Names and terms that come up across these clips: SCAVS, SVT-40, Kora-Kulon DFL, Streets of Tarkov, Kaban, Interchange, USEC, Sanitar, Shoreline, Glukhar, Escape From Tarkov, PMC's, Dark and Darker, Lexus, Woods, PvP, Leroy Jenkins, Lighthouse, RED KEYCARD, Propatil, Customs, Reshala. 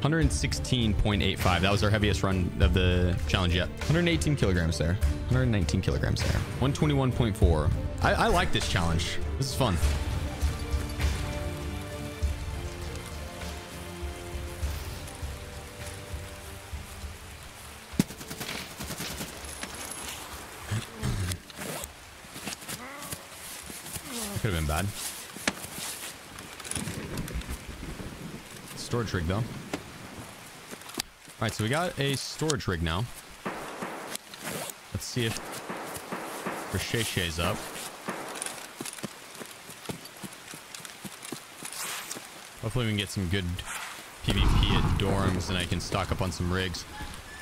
116.85. That was our heaviest run of the challenge yet. 118 kilograms there. 119 kilograms there. 121.4. I like this challenge. This is fun. Could have been bad. Storage rig, though. All right, so we got a storage rig now. Let's see if Rashay's up. Hopefully we can get some good PvP at dorms, and I can stock up on some rigs.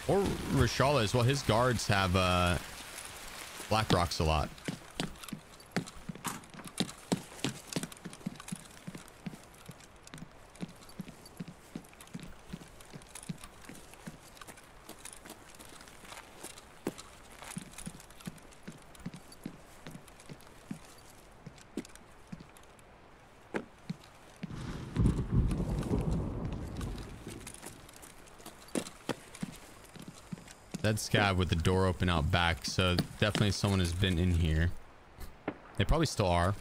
Or Reshala as well. His guards have black rocks a lot. Dead scab with the door open out back, so definitely someone has been in here. They probably still are.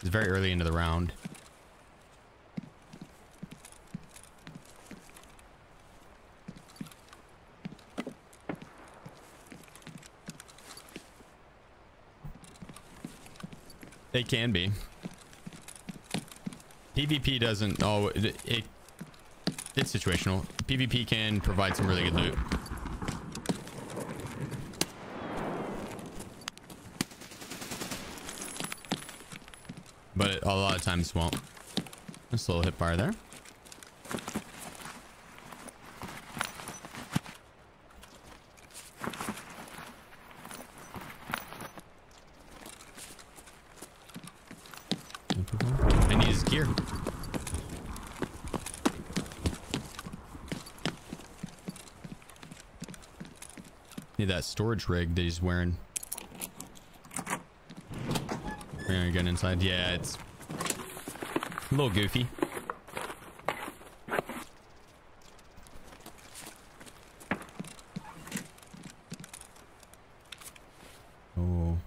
It's very early into the round. They can be. PvP doesn't. Oh, it's situational. PvP can provide some really good loot. But it, a lot of times won't. Just a little hip fire there. I need his gear. Need that storage rig that he's wearing. Gun inside. Yeah, it's a little goofy. Oh.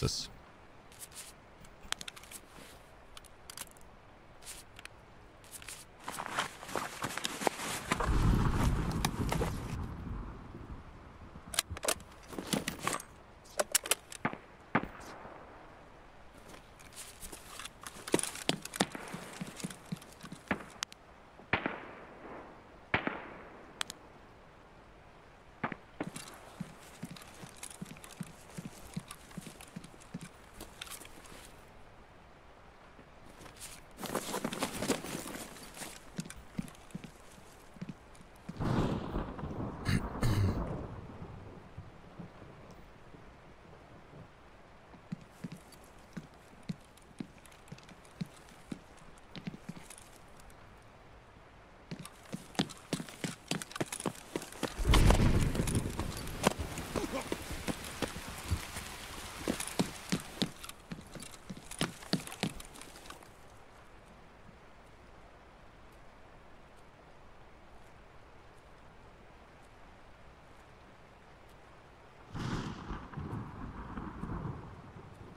This.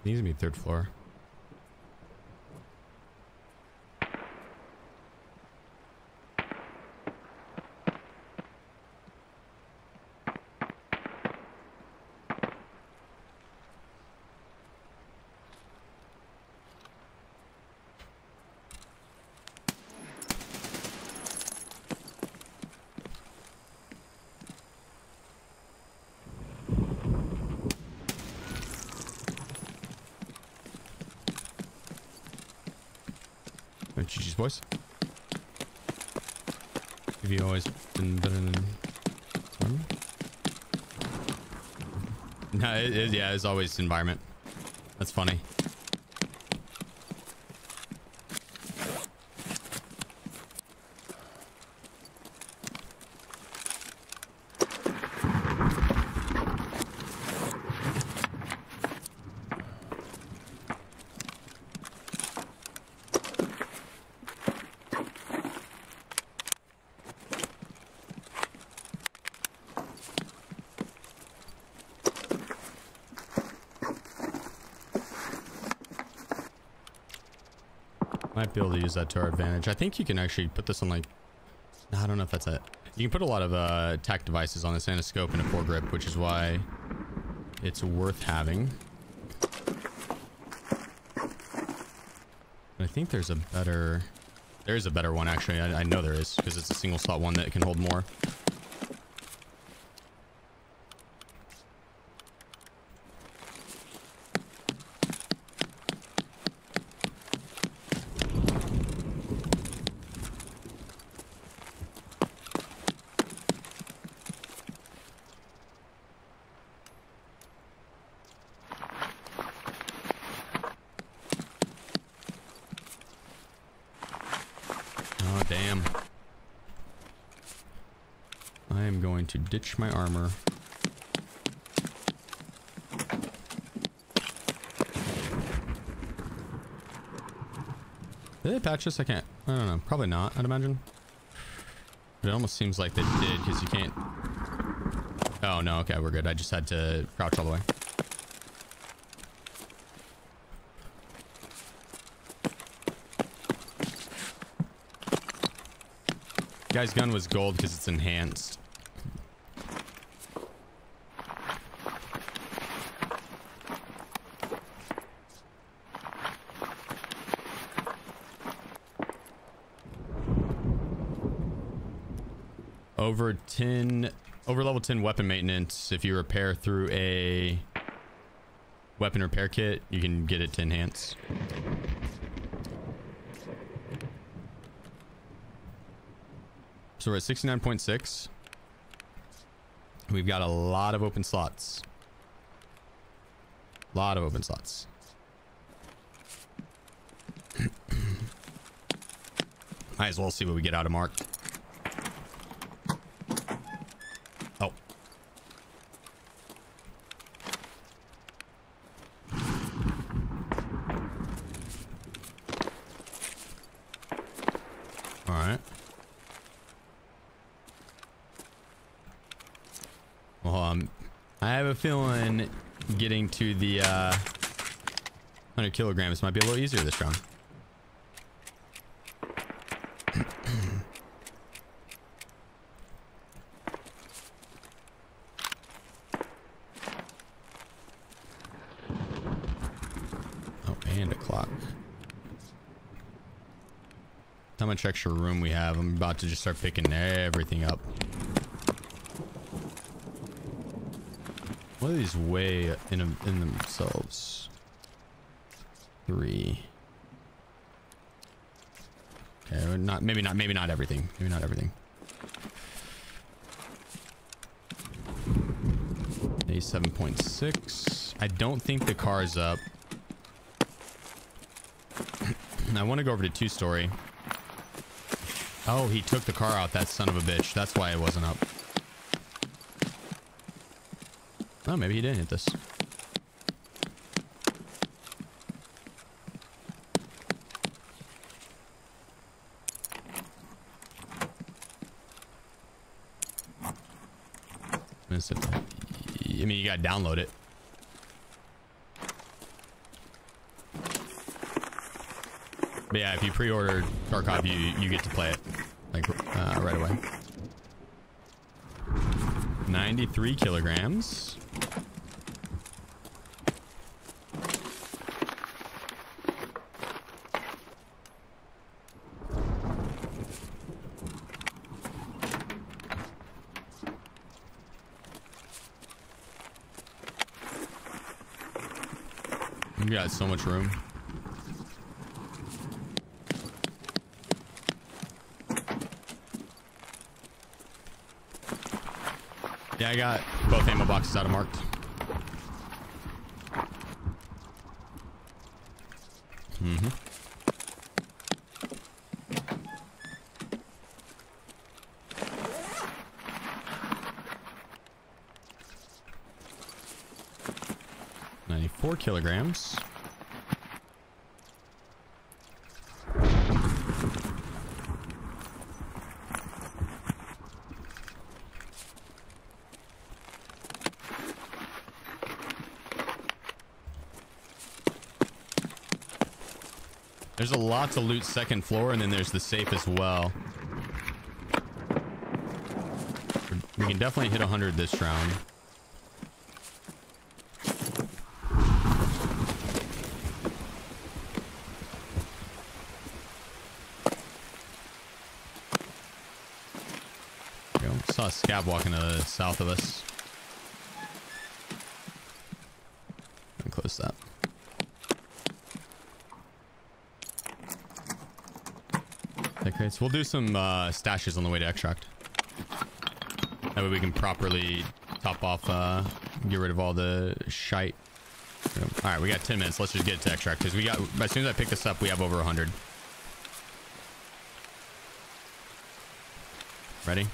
Needs to be third floor. GG's, boys. Have you always been better than me? No, yeah, it's always environment. That's funny. Be able to use that to our advantage. I think you can actually put this on like, I don't know if that's it. You can put a lot of tac devices on this and a scope and a foregrip, which is why it's worth having. But I think there's a better, there is a better one actually. I know there is because it's a single slot one that can hold more. Ditch my armor. Did they patch this? I can't. I don't know. Probably not, I'd imagine. But it almost seems like they did because you can't. Oh, no. Okay, we're good. I just had to crouch all the way. Guy's gun was gold because it's enhanced. Over level 10 weapon maintenance, if you repair through a weapon repair kit, you can get it to enhance. So we're at 69.6. We've got a lot of open slots. A lot of open slots. Might as well see what we get out of Mark. Feeling getting to the 100 kilograms might be a little easier this round. Oh, and a clock. How much extra room we have? I'm about to just start picking everything up. What are these weigh in themselves? 3. Okay, not maybe not everything. Maybe not everything. A 7.6. I don't think the car is up. I want to go over to 2-story. Oh, he took the car out, that son of a bitch. That's why it wasn't up. Oh, maybe he didn't hit this. I mean, you gotta download it. But yeah, if you pre-order Tarkov, you get to play it like right away. 93 kilograms. So much room. Yeah, I got both ammo boxes out of marked. Mm-hmm. Kilograms. There's a lot to loot second floor, and then there's the safe as well. We can definitely hit 100 this round. A scab walking to the south of us. And close that. Okay, so we'll do some stashes on the way to extract. That way we can properly top off, get rid of all the shite. All right, we got 10 minutes. Let's just get to extract because we got. As soon as I pick this up, we have over 100. Ready?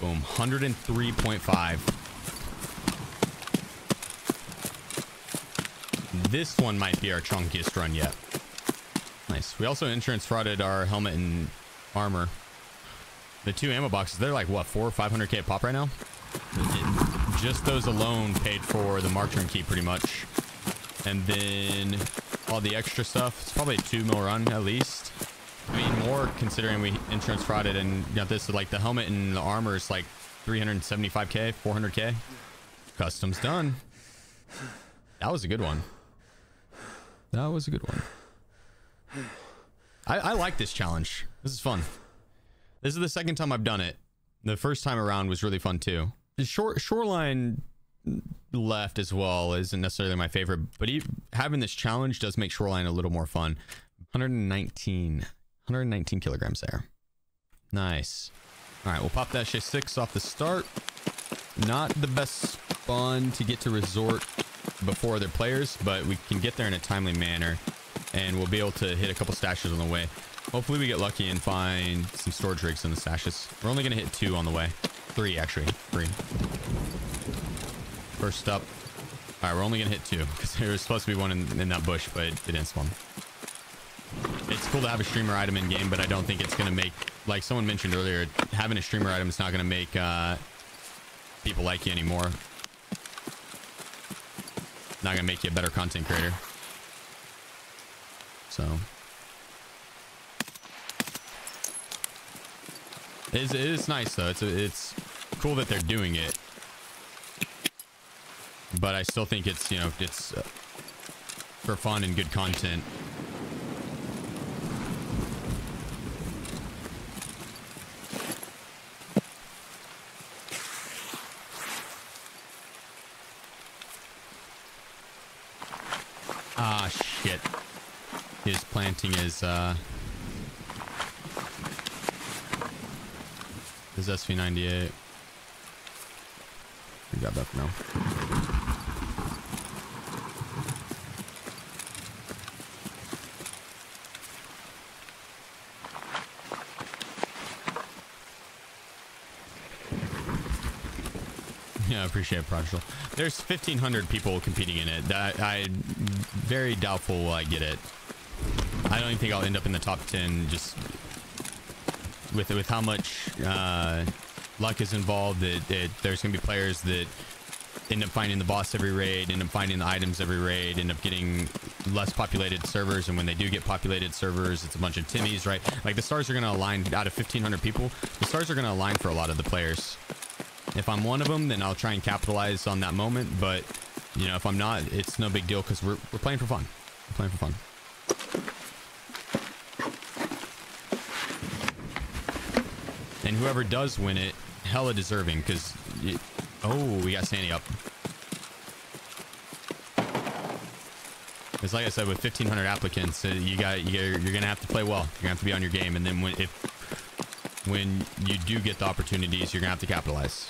Boom, 103.5. This one might be our chunkiest run yet. Nice. We also insurance frauded our helmet and armor. The two ammo boxes, they're like, what, 400 or 500K a pop right now? Just those alone paid for the marksman key pretty much. And then all the extra stuff, it's probably a 2 mil run at least. I mean, more considering we insurance frauded and got this, like the helmet and the armor is like 375K, 400K. Customs done. That was a good one. That was a good one. I like this challenge. This is fun. This is the second time I've done it. The first time around was really fun too. The Shoreline left as well isn't necessarily my favorite, but having this challenge does make Shoreline a little more fun. 119 kilograms there. Nice. All right, we'll pop that Sh6 off the start. Not the best spawn to get to resort before other players, but we can get there in a timely manner, and we'll be able to hit a couple stashes on the way. Hopefully we get lucky and find some storage rigs in the stashes. We're only gonna hit 2 on the way. 3 actually, 3. First up. All right, we're only gonna hit 2 because there was supposed to be one in that bush, but it didn't spawn. It's cool to have a streamer item in game, but I don't think it's going to make, like someone mentioned earlier, having a streamer item is not going to make people like you anymore. Not going to make you a better content creator. So. It is nice though. It's cool that they're doing it. But I still think it's, you know, it's for fun and good content. He's planting his SV98. We got that for now. Yeah, I appreciate it, Prodigal. There's 1,500 people competing in it. That I very doubtful I get it. I don't even think I'll end up in the top 10 just with how much luck is involved. That there's going to be players that end up finding the boss every raid, end up finding the items every raid, end up getting less populated servers. And when they do get populated servers, it's a bunch of Timmies, right? Like the stars are going to align out of 1,500 people. The stars are going to align for a lot of the players. If I'm one of them, then I'll try and capitalize on that moment. But, you know, if I'm not, it's no big deal because we're playing for fun. We're playing for fun. And whoever does win it, hella deserving, because... Oh, we got Sandy up. It's like I said, with 1,500 applicants, you're going to have to play well. You're going to have to be on your game. And then when, if when you do get the opportunities, you're gonna have to capitalize.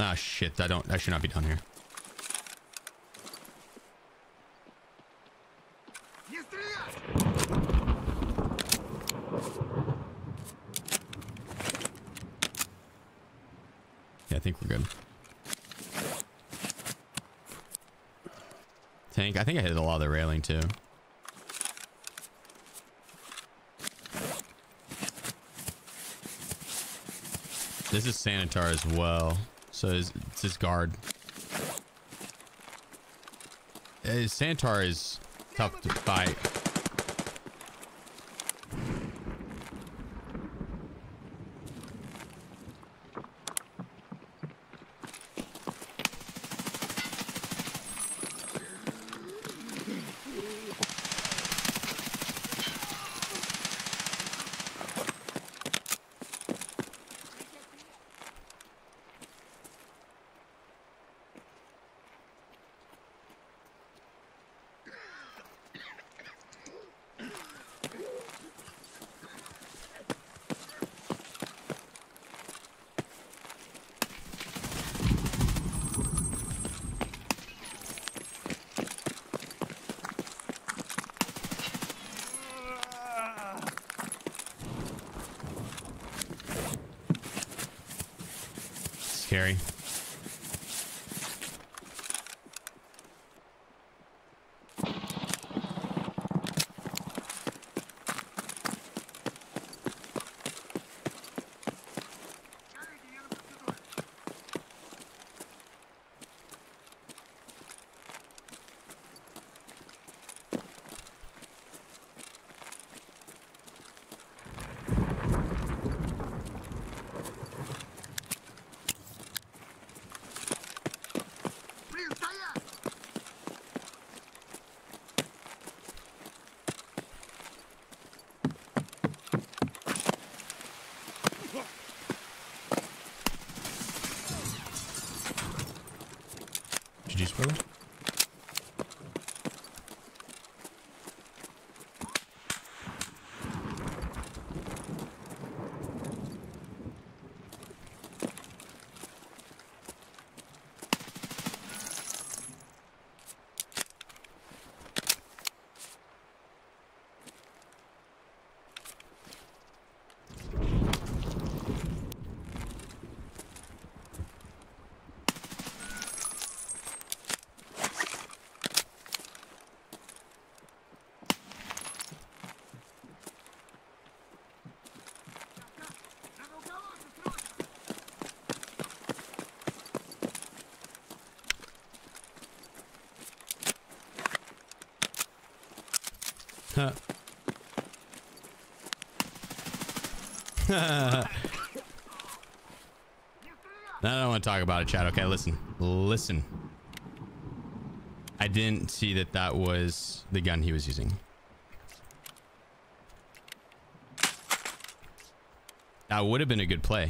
Ah, shit, that should not be done here. Yeah, I think we're good. Tank, I think I hit a lot of the railing too. This is Sanitar as well. So it's his guard. Sanitar is tough to fight. Scary. I don't want to talk about it, chat. Okay, listen. I didn't see that that was the gun he was using. That would have been a good play.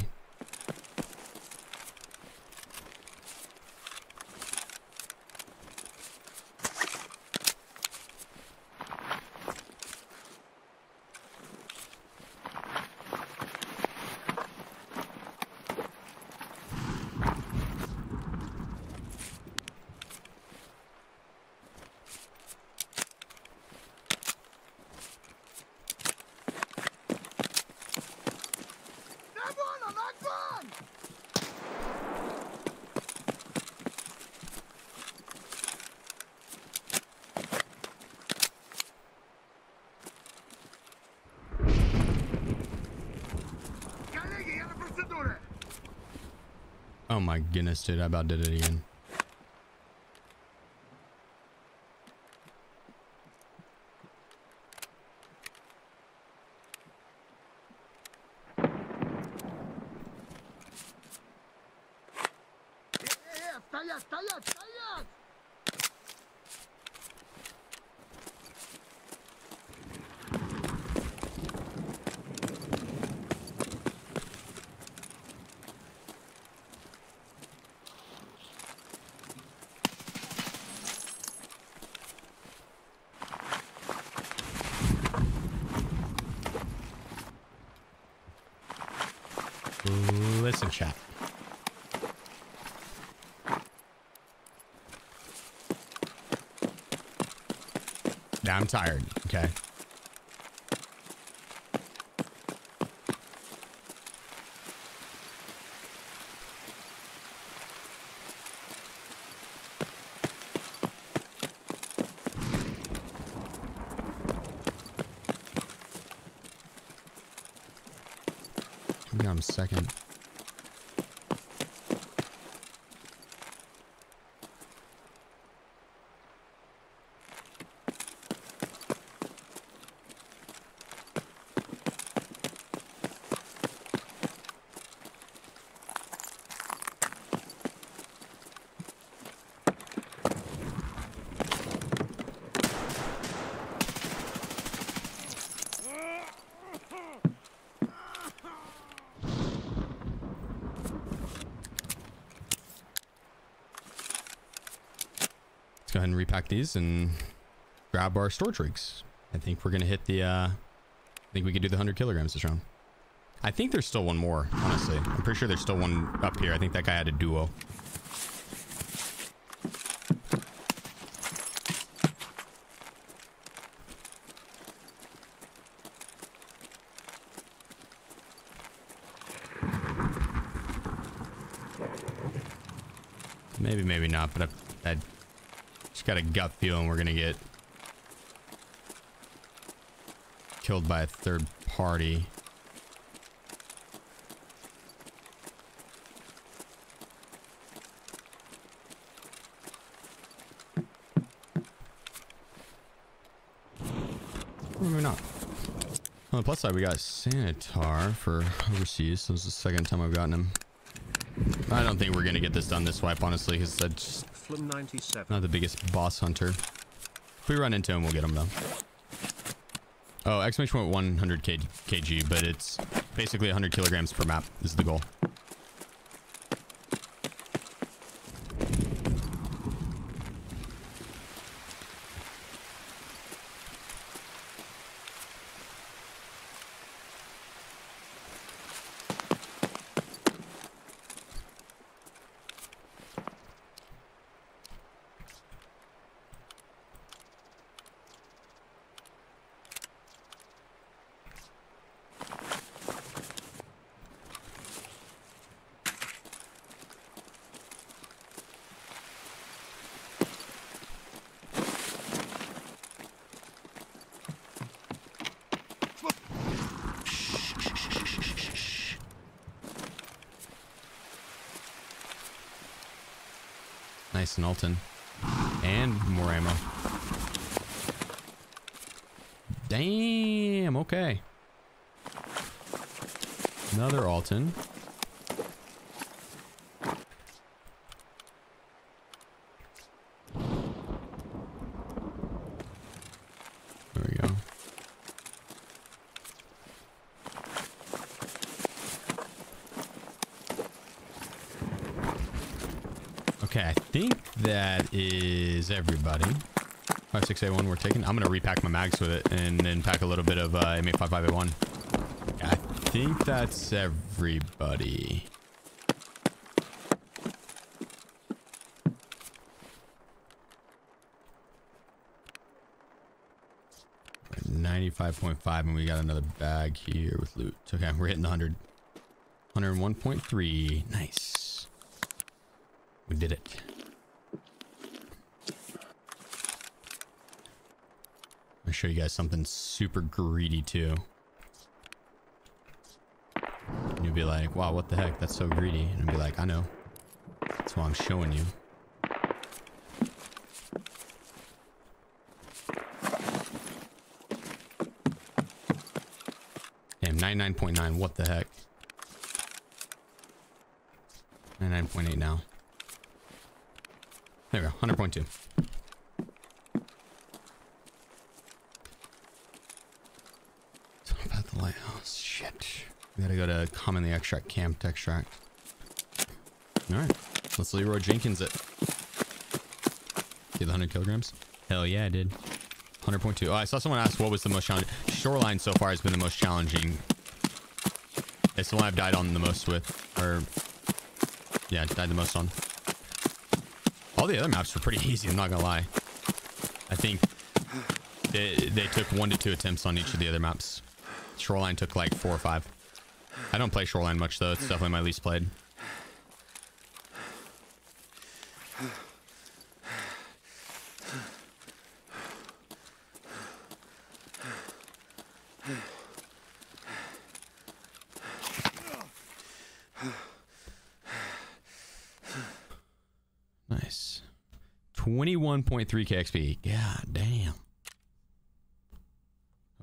Oh my goodness, dude, I about did it again. Listen, chat. Yeah, I'm tired. Okay. Hang on a second. And repack these and grab our storage rigs. I think we're gonna hit the I think we could do the 100 kilograms this round. I think there's still one more, honestly. I'm pretty sure there's still one up here. I think that guy had a duo. Maybe, maybe not, but I just got a gut feeling we're gonna get killed by a third party. Or maybe not. On the plus side, we got Sanitar for overseas. This is the second time I've gotten him. I don't think we're gonna get this done this swipe, honestly, because that's not the biggest boss hunter. If we run into him, we'll get him though. Oh, exclamation point 100 kg, but it's basically 100 kilograms per map is the goal. Nice and Alton. And more ammo. Damn, okay. Another Alton. That is everybody. 5681 we're taking. I'm gonna repack my mags with it and then pack a little bit of MA5581. I think that's everybody. We're at 95.5 and we got another bag here with loot. Okay, we're hitting 100. 101.3. Nice. We did it. I'll show you guys something super greedy too. And you'll be like, wow, what the heck? That's so greedy. And I'll be like, I know. That's why I'm showing you. Damn, 99.9. What the heck? 99.8 now. There we go. 100.2. Lighthouse, shit. We gotta go to commonly extract camp to extract. Alright, let's Leroy Jenkins it. Did the 100 kilograms? Hell yeah, I did. 100.2. Oh, I saw someone ask what was the most challenging. Shoreline so far has been the most challenging. It's the one I've died on the most with, or yeah, died the most on. All the other maps were pretty easy, I'm not gonna lie. I think they took 1 to 2 attempts on each of the other maps. Shoreline took like 4 or 5. I don't play Shoreline much though. It's definitely my least played. Nice. 21.3 KXP. God damn.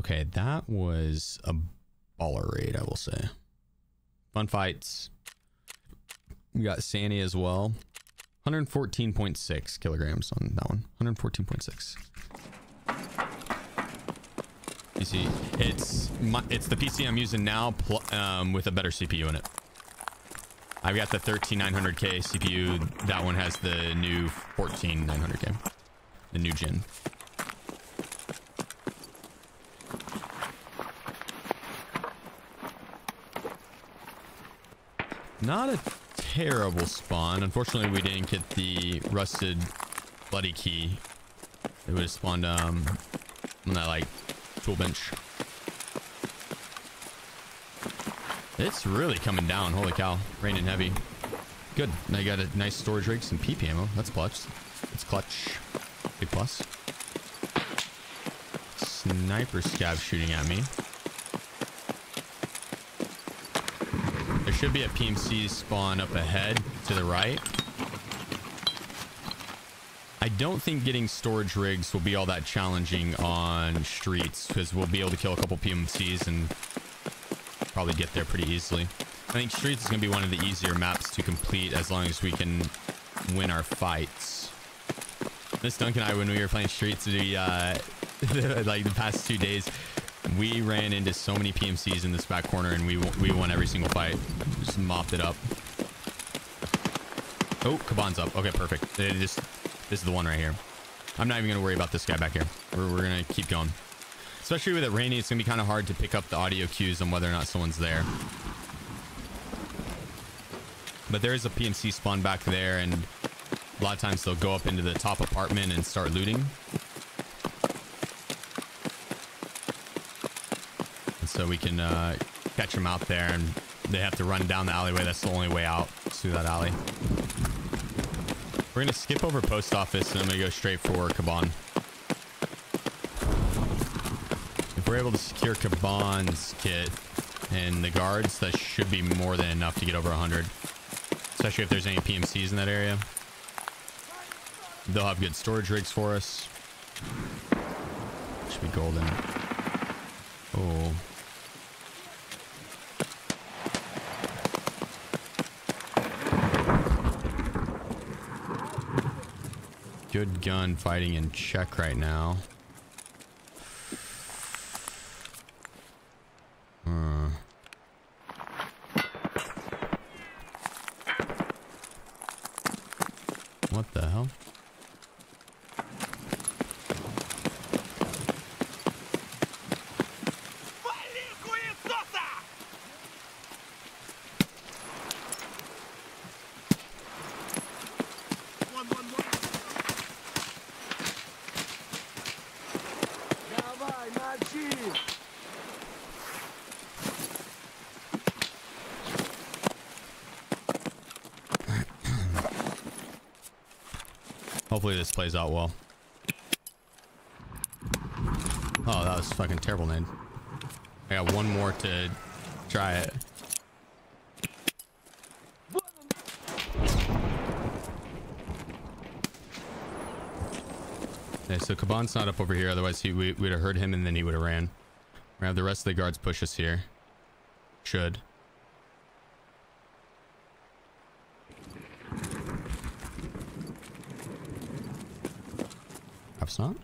Okay, that was a baller raid, I will say. Fun fights. We got Sani as well. 114.6 kilograms on that one. 114.6. You see, it's the PC I'm using now with a better CPU in it. I've got the 13900K CPU. That one has the new 14900K. The new gen. Not a terrible spawn. Unfortunately, we didn't get the rusted bloody key. It would have spawned on that like tool bench. It's really coming down. Holy cow! Raining heavy. Good. I got a nice storage rig, some PP ammo. That's clutch. It's clutch. Big plus. Sniper scab shooting at me. There should be a PMC spawn up ahead to the right. I don't think getting storage rigs will be all that challenging on streets because we'll be able to kill a couple PMCs and probably get there pretty easily. I think streets is going to be one of the easier maps to complete as long as we can win our fights. Miss Duncan and I, when we were playing streets, we, like the past 2 days, we ran into so many PMCs in this back corner, and we won every single fight. Just mopped it up. Oh, Kaban's up. Okay, perfect. This is the one right here. I'm not even going to worry about this guy back here. We're going to keep going. Especially with it raining, it's going to be kind of hard to pick up the audio cues on whether or not someone's there. But there is a PMC spawn back there, and a lot of times they'll go up into the top apartment and start looting. So we can catch them out there, and they have to run down the alleyway. That's the only way out through that alley. We're going to skip over post office, and I'm going to go straight for Kaban. If we're able to secure Kaban's kit and the guards, that should be more than enough to get over 100. Especially if there's any PMCs in that area. They'll have good storage rigs for us. Should be golden. Oh. Good gun fighting in check right now. What the hell? Hopefully this plays out well. Oh, that was fucking terrible, man. I got one more to try it. Okay, so Kaban's not up over here. Otherwise, we'd have heard him and then he would have ran. We're gonna have the rest of the guards push us here. Should. Perhaps not.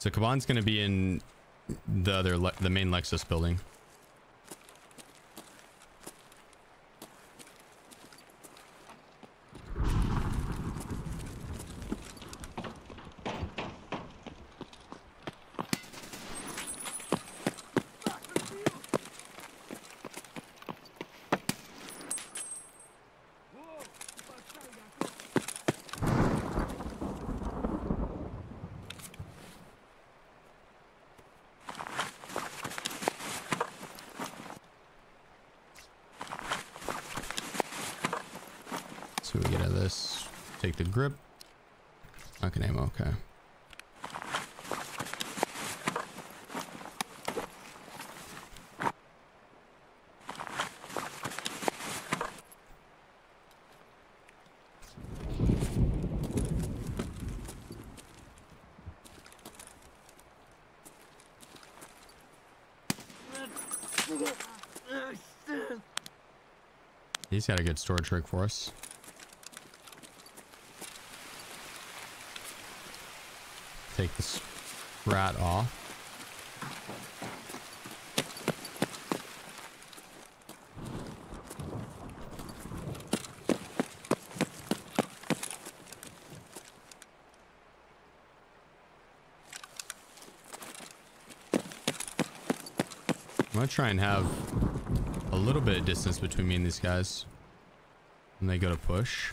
So Kaban's going to be in the other, the main Lexus building. see what we get out of this. Take the grip. Fucking ammo, okay. He's got a good storage rig for us. Take this rat off. I'm gonna try and have a little bit of distance between me and these guys when they go to push.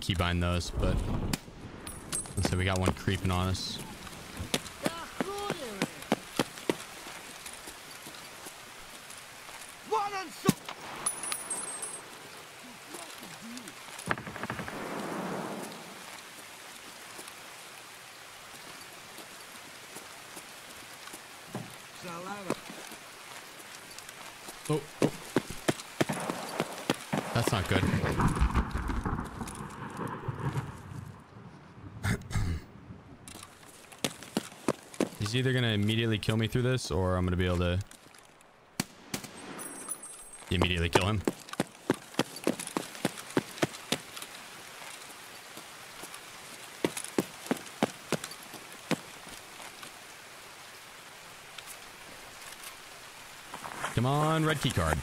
Keybind those, but let's say we got one creeping on us. Oh, oh. That's not good. He's either going to immediately kill me through this, or I'm going to be able to immediately kill him. Come on, red key card.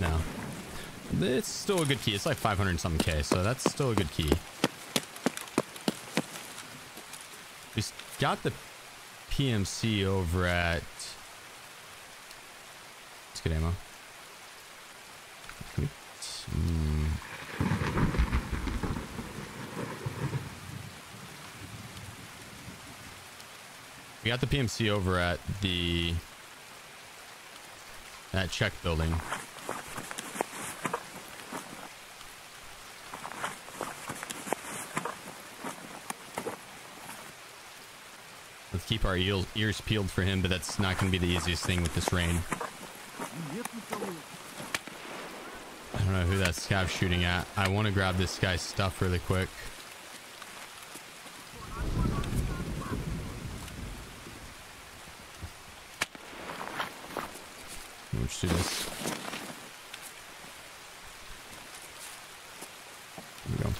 No. It's still a good key. It's like 500 and something K, so that's still a good key. We got the PMC over at... Let's get ammo. We got the PMC over at the... that check building. Keep our ears peeled for him, but that's not going to be the easiest thing with this rain. I don't know who that scav's shooting at. I want to grab this guy's stuff really quick. We'll just do this. There we go.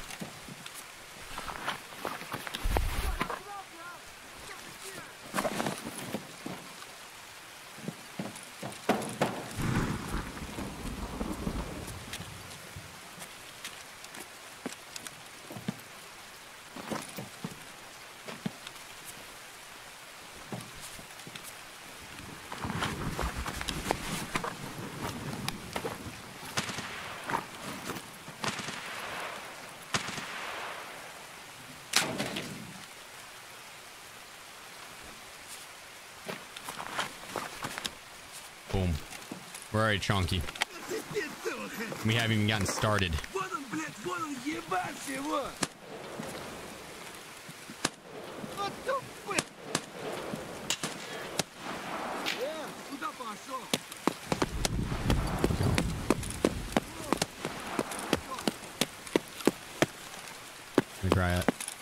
We're already chonky. We haven't even gotten started.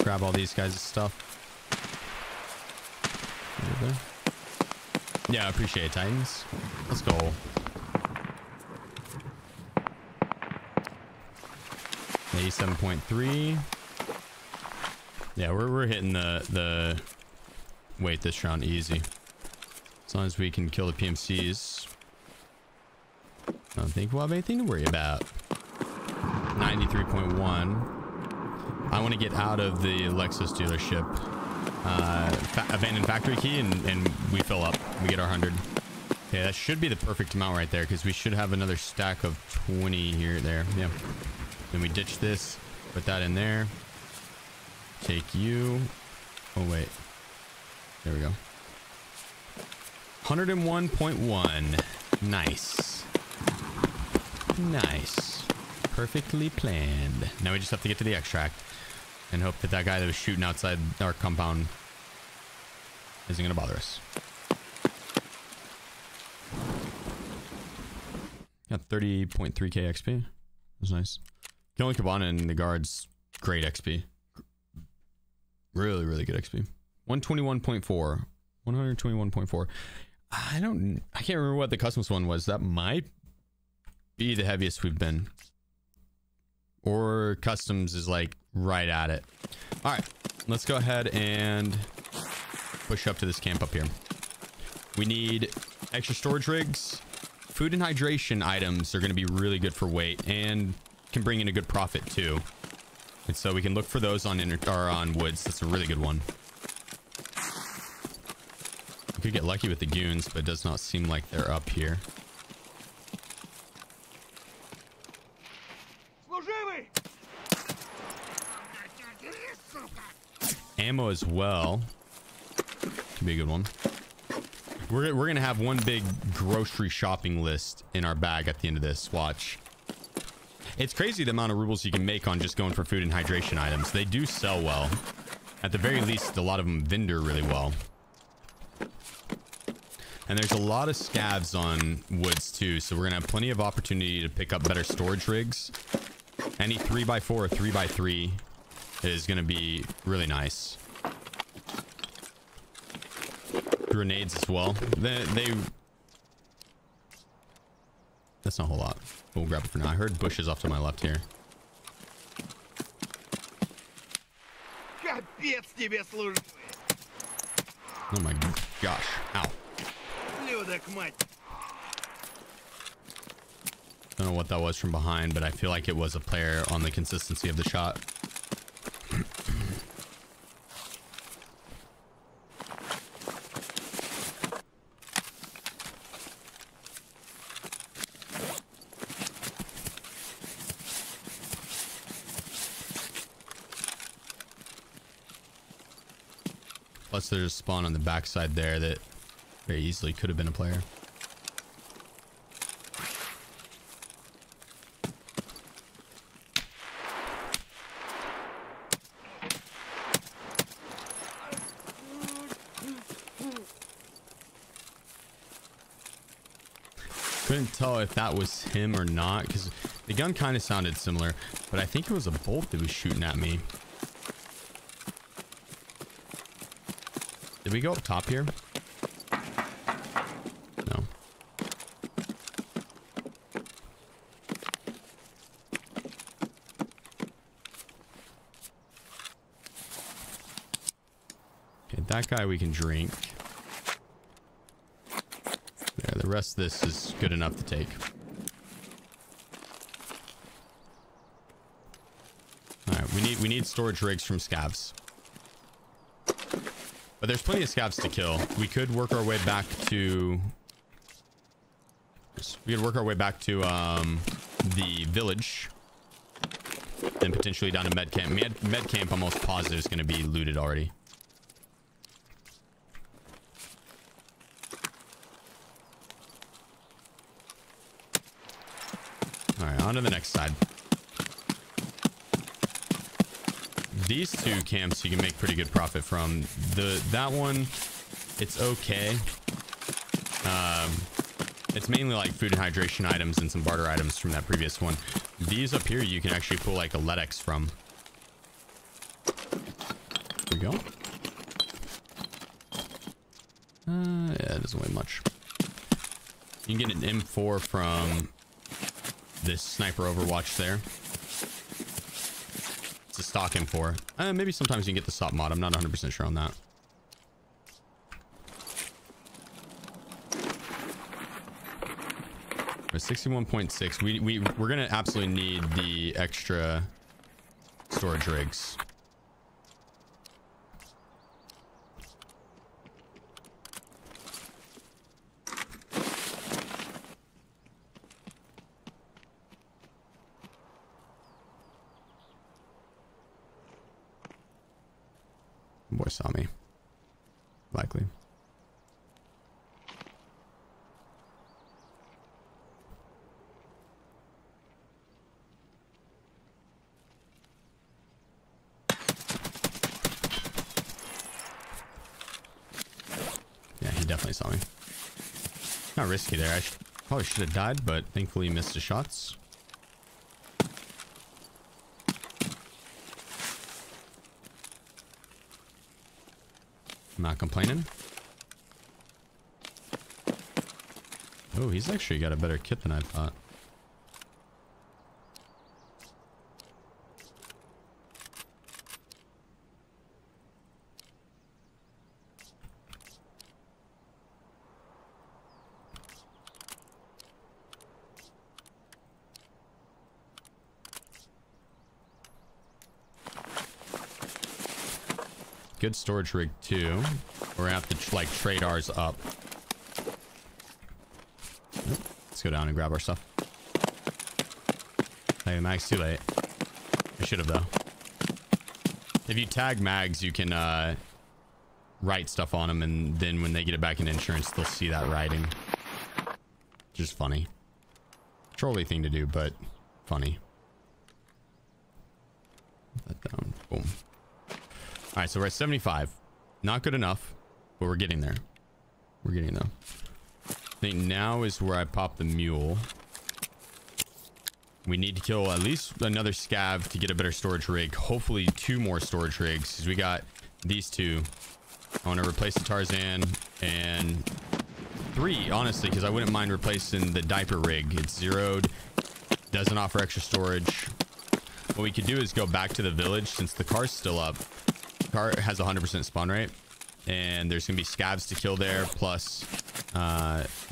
grab all these guys' stuff. Yeah, I appreciate it, Titans. Let's go. Maybe 7.3. Yeah, we're hitting the weight this round easy. As long as we can kill the PMCs. I don't think we'll have anything to worry about. 93.1. I want to get out of the Lexus dealership. Abandoned factory key, and we fill up. We get our 100. Okay, that should be the perfect amount right there, because we should have another stack of 20 here, there. Yeah. Then we ditch this. Put that in there. Take you. Oh, wait. There we go. 101.1. Nice. Nice. Perfectly planned. Now we just have to get to the extract and hope that that guy that was shooting outside our compound isn't going to bother us. Got 30.3k XP. That's nice. Killing Kaban and the guards, great XP. Really, really good XP. 121.4. 121.4. I can't remember what the Customs one was. That might be the heaviest we've been. Or Customs is like right at it. All right, let's go ahead and push up to this camp up here. We need extra storage rigs. Food and hydration items are going to be really good for weight and can bring in a good profit too. And so we can look for those on Woods. That's a really good one. We could get lucky with the goons, but it does not seem like they're up here. Ammo as well could be a good one. We're gonna have one big grocery shopping list in our bag at the end of this. Watch. It's crazy the amount of rubles you can make on just going for food and hydration items. They do sell well. At the very least, a lot of them vendor really well. And there's a lot of scavs on Woods too, so we're gonna have plenty of opportunity to pick up better storage rigs. Any 3x4 or 3x3 is gonna be really nice. Grenades as well. That's not a whole lot. We'll grab it for now. I heard bushes off to my left here. Oh my gosh. Ow. I don't know what that was from behind, but I feel like it was a player on the consistency of the shot. Plus there's a spawn on the backside there that very easily could have been a player. Couldn't tell if that was him or not because the gun kind of sounded similar, but I think it was a bolt that was shooting at me. Did we go up top here? No. Okay, that guy we can drink. There, the rest of this is good enough to take. All right, we need storage rigs from scavs. But there's plenty of scavs to kill. We could work our way back to... We could work our way back to the village. And potentially down to med camp. Med camp, I'm almost positive, is going to be looted already. Alright, on to the next side. These two camps you can make pretty good profit from. That one, it's okay. It's mainly like food and hydration items and some barter items from that previous one. These up here you can actually pull like a LEDX from. we go. Yeah, it doesn't weigh much. You can get an M4 from this sniper overwatch there. It's a stock M4. Maybe sometimes you can get the SOP mod. I'm not 100% sure on that. But 61.6. We're going to absolutely need the extra storage rigs. Boy saw me. Likely. Yeah, he definitely saw me. Not risky there. I probably should have died, but thankfully missed the shots. Not complaining. Oh, he's actually got a better kit than I thought. Good storage rig too. We're gonna have to like trade ours up. Let's go down and grab our stuff. Hey, mag's too late. I should have though. If you tag mags, you can write stuff on them, and then when they get it back in insurance, they'll see that writing. Just funny, trolly thing to do, but funny. Put that down. Boom. All right, so we're at 75. Not good enough, but we're getting there. We're getting there. I think now is where I pop the mule. We need to kill at least another scav to get a better storage rig. Hopefully 2 more storage rigs, because we got these 2. I want to replace the Tarzan and 3, honestly, because I wouldn't mind replacing the diaper rig. It's zeroed, doesn't offer extra storage. What we could do is go back to the village since the car's still up. Car has 100% spawn rate, and there's gonna be scavs to kill there, plus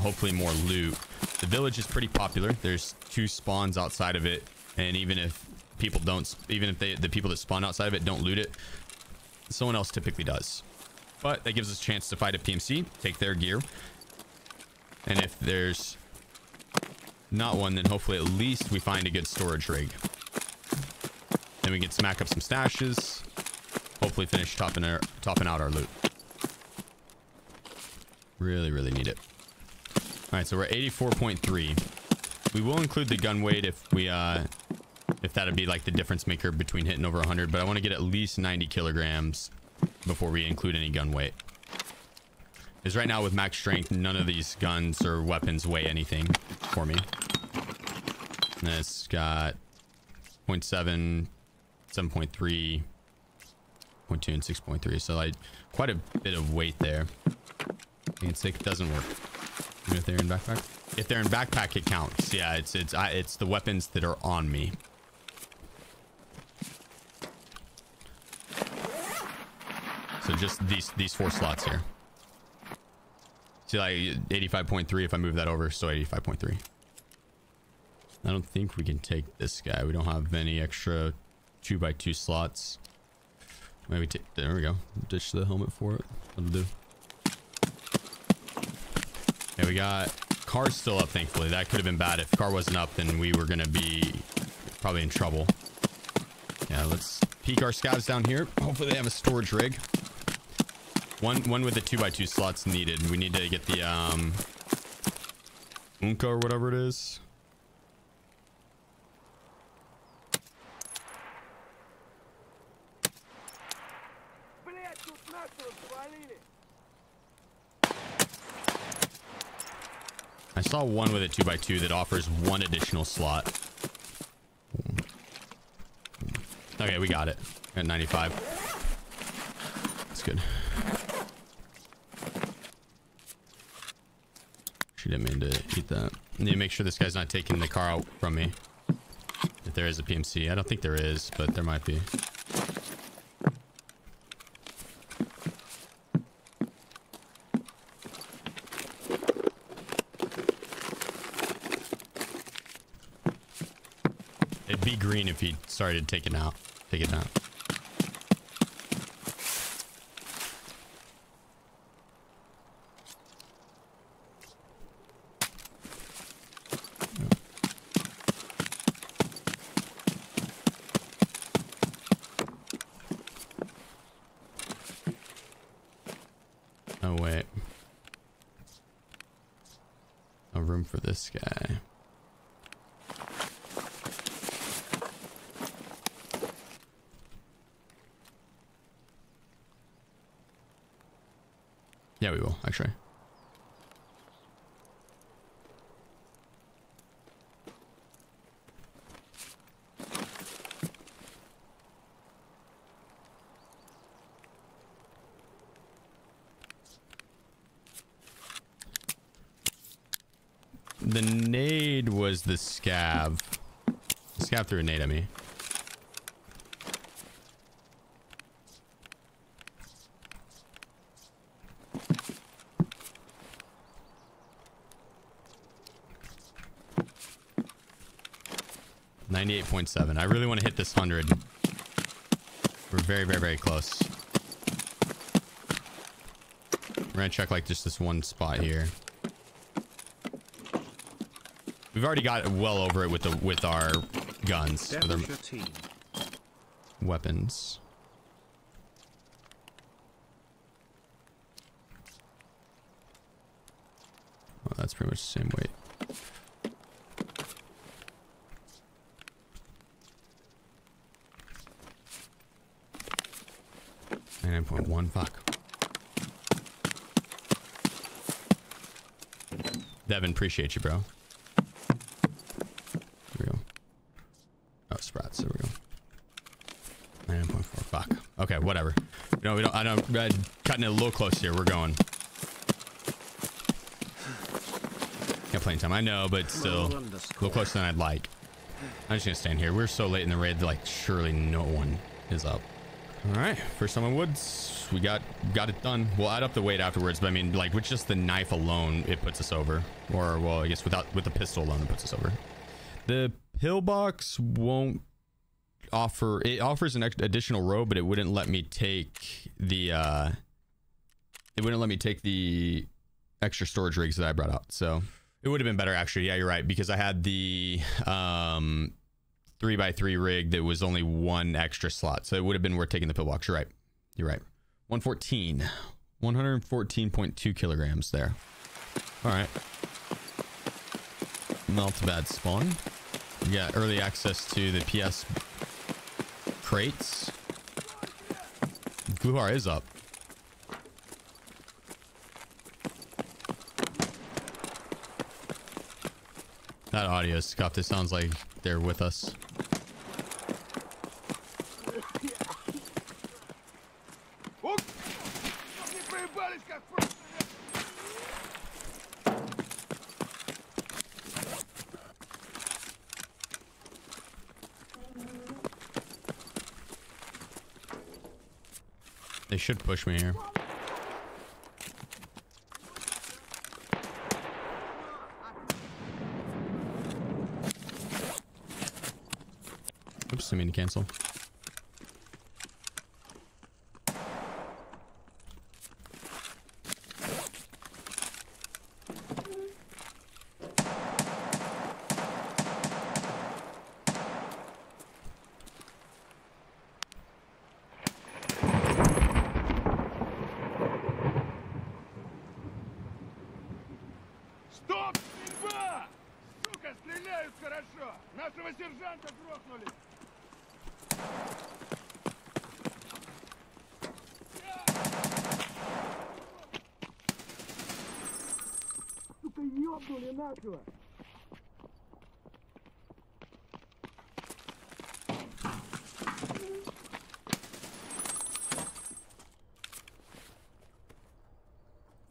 hopefully more loot. The village is pretty popular. There's 2 spawns outside of it, and even if people don't, even if the people that spawn outside of it don't loot it, someone else typically does. But that gives us a chance to fight a PMC, take their gear, and if there's not one, then hopefully at least we find a good storage rig. Then we can smack up some stashes. Hopefully finish topping out our loot. Really, really need it. All right, so we're at 84.3. We will include the gun weight if we if that'd be like the difference maker between hitting over 100, but I want to get at least 90 kilograms before we include any gun weight. Because right now with max strength, none of these guns or weapons weigh anything for me. And it's got 0.7, 7.3. 0.2 and 6.3, so like quite a bit of weight there. And it doesn't work. Even if they're in backpack. If they're in backpack, it counts. Yeah, it's the weapons that are on me. So just these 4 slots here. See, like 85.3. If I move that over, so 85.3. I don't think we can take this guy. We don't have any extra 2x2 slots. Maybe take, there we go. Ditch the helmet for it. That'll do. Yeah, we got car's still up, thankfully. That could have been bad. If car wasn't up, then we were going to be probably in trouble. Yeah, let's peek our scavs down here. Hopefully they have a storage rig. One with the 2x2 slots needed. We need to get the Unka or whatever it is. I saw one with a 2x2 that offers 1 additional slot. Okay, we got it. At 95. good. She didn't mean to eat that. I need to make sure this guy's not taking the car out from me. If there is a PMC. I don't think there is, but there might be. It'd be green if he started taking out. Take it down. The nade was the scav. The scav threw a nade at me. .7. I really want to hit this 100. We're very close. We're gonna check like just this one spot here. We've already got well over it with the our guns, weapons. Well, that's pretty much the same weight. One fuck. Devin, appreciate you, bro. Here we go. Oh, Sprats. There we go. 9.4. Fuck. Okay, whatever. No, we don't. I don't. I'm cutting it a little close here. We're going. Got plenty of time. I know, but still, a little closer than I'd like. I'm just gonna stand here. We're so late in the raid. Like, surely no one is up. All right, first time in Woods, we got it done. We'll add up the weight afterwards, but I mean, like, with just the knife alone, it puts us over. Or, well, I guess with the pistol alone, it puts us over. The pillbox won't offer, it offers an additional row, but it wouldn't let me take the, it wouldn't let me take the extra storage rigs that I brought out. So it would have been better, actually. Yeah, you're right, because I had the, 3x3 rig that was only one extra slot, so it would have been worth taking the pillbox. You're right, you're right. 114.2 kilograms there. All right, not a bad spawn. We got early access to the PS crates. Glukhar is up. That audio is scuffed. It sounds like they're with us. They should push me here. Oops, I mean to cancel.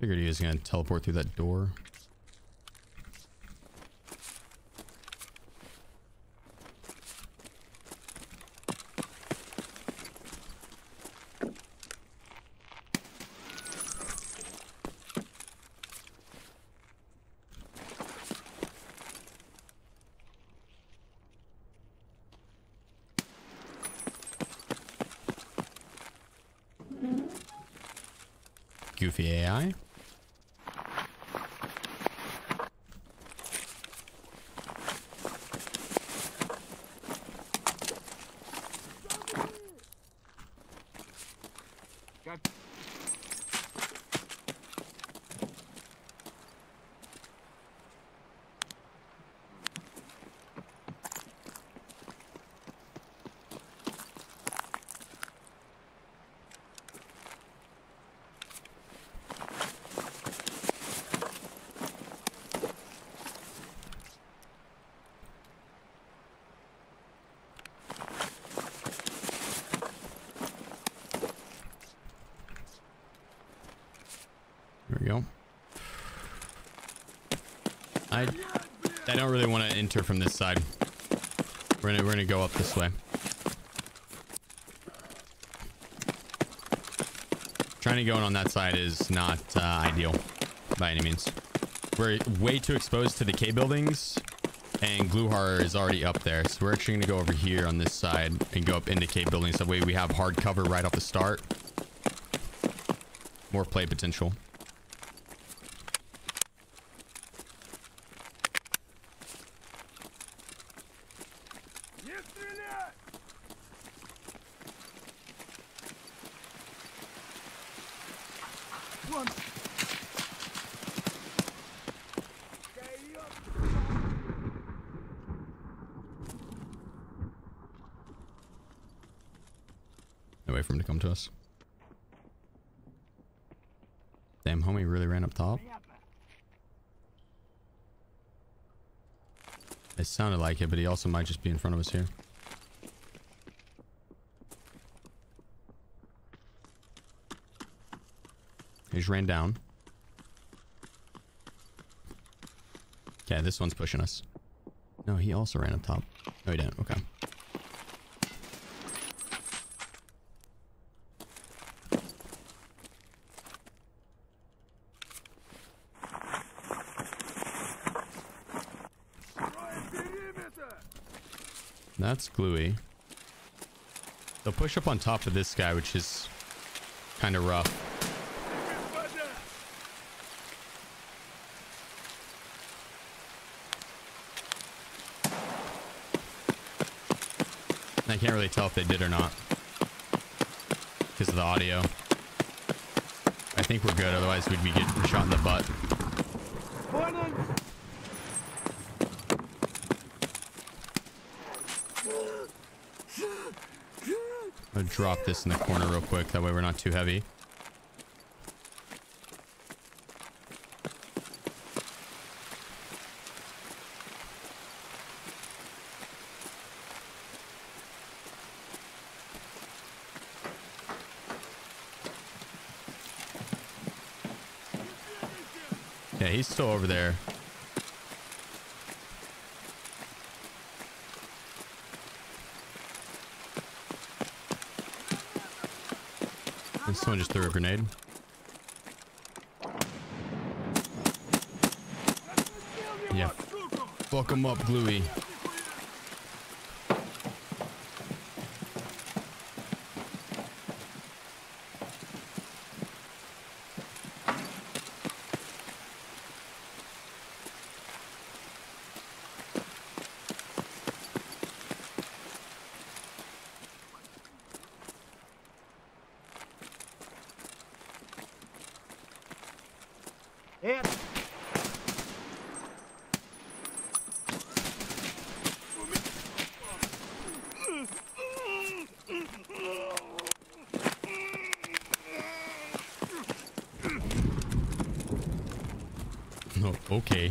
Figured he was gonna teleport through that door. Goofy AI. I don't really want to enter from this side. We're gonna go up this way. Trying to go in on that side is not ideal by any means. We're way too exposed to the K buildings, and Glukhar is already up there. So we're actually gonna go over here on this side and go up into K buildings. That way we have hard cover right off the start. More play potential. Sounded like it, but he also might just be in front of us here. He just ran down. Okay, this one's pushing us. No, he also ran up top. No, he didn't. Okay. That's gluey. They'll push up on top of this guy, which is kind of rough. And I can't really tell if they did or not because of the audio. I think we're good, otherwise we'd be getting shot in the butt. Drop this in the corner real quick, that way we're not too heavy. Yeah, he's still over there. Someone just threw a grenade. Yeah. Fuck him up, Gluey. Okay.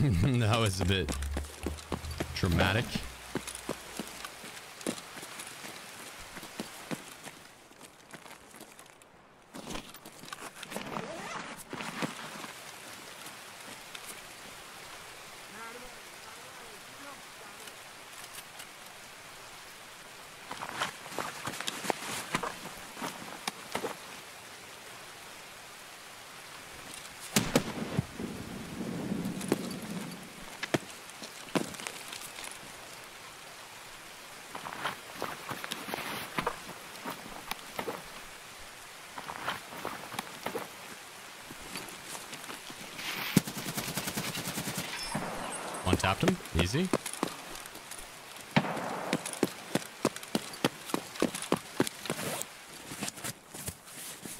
That was a bit traumatic. Untapped him. Easy. Yeah,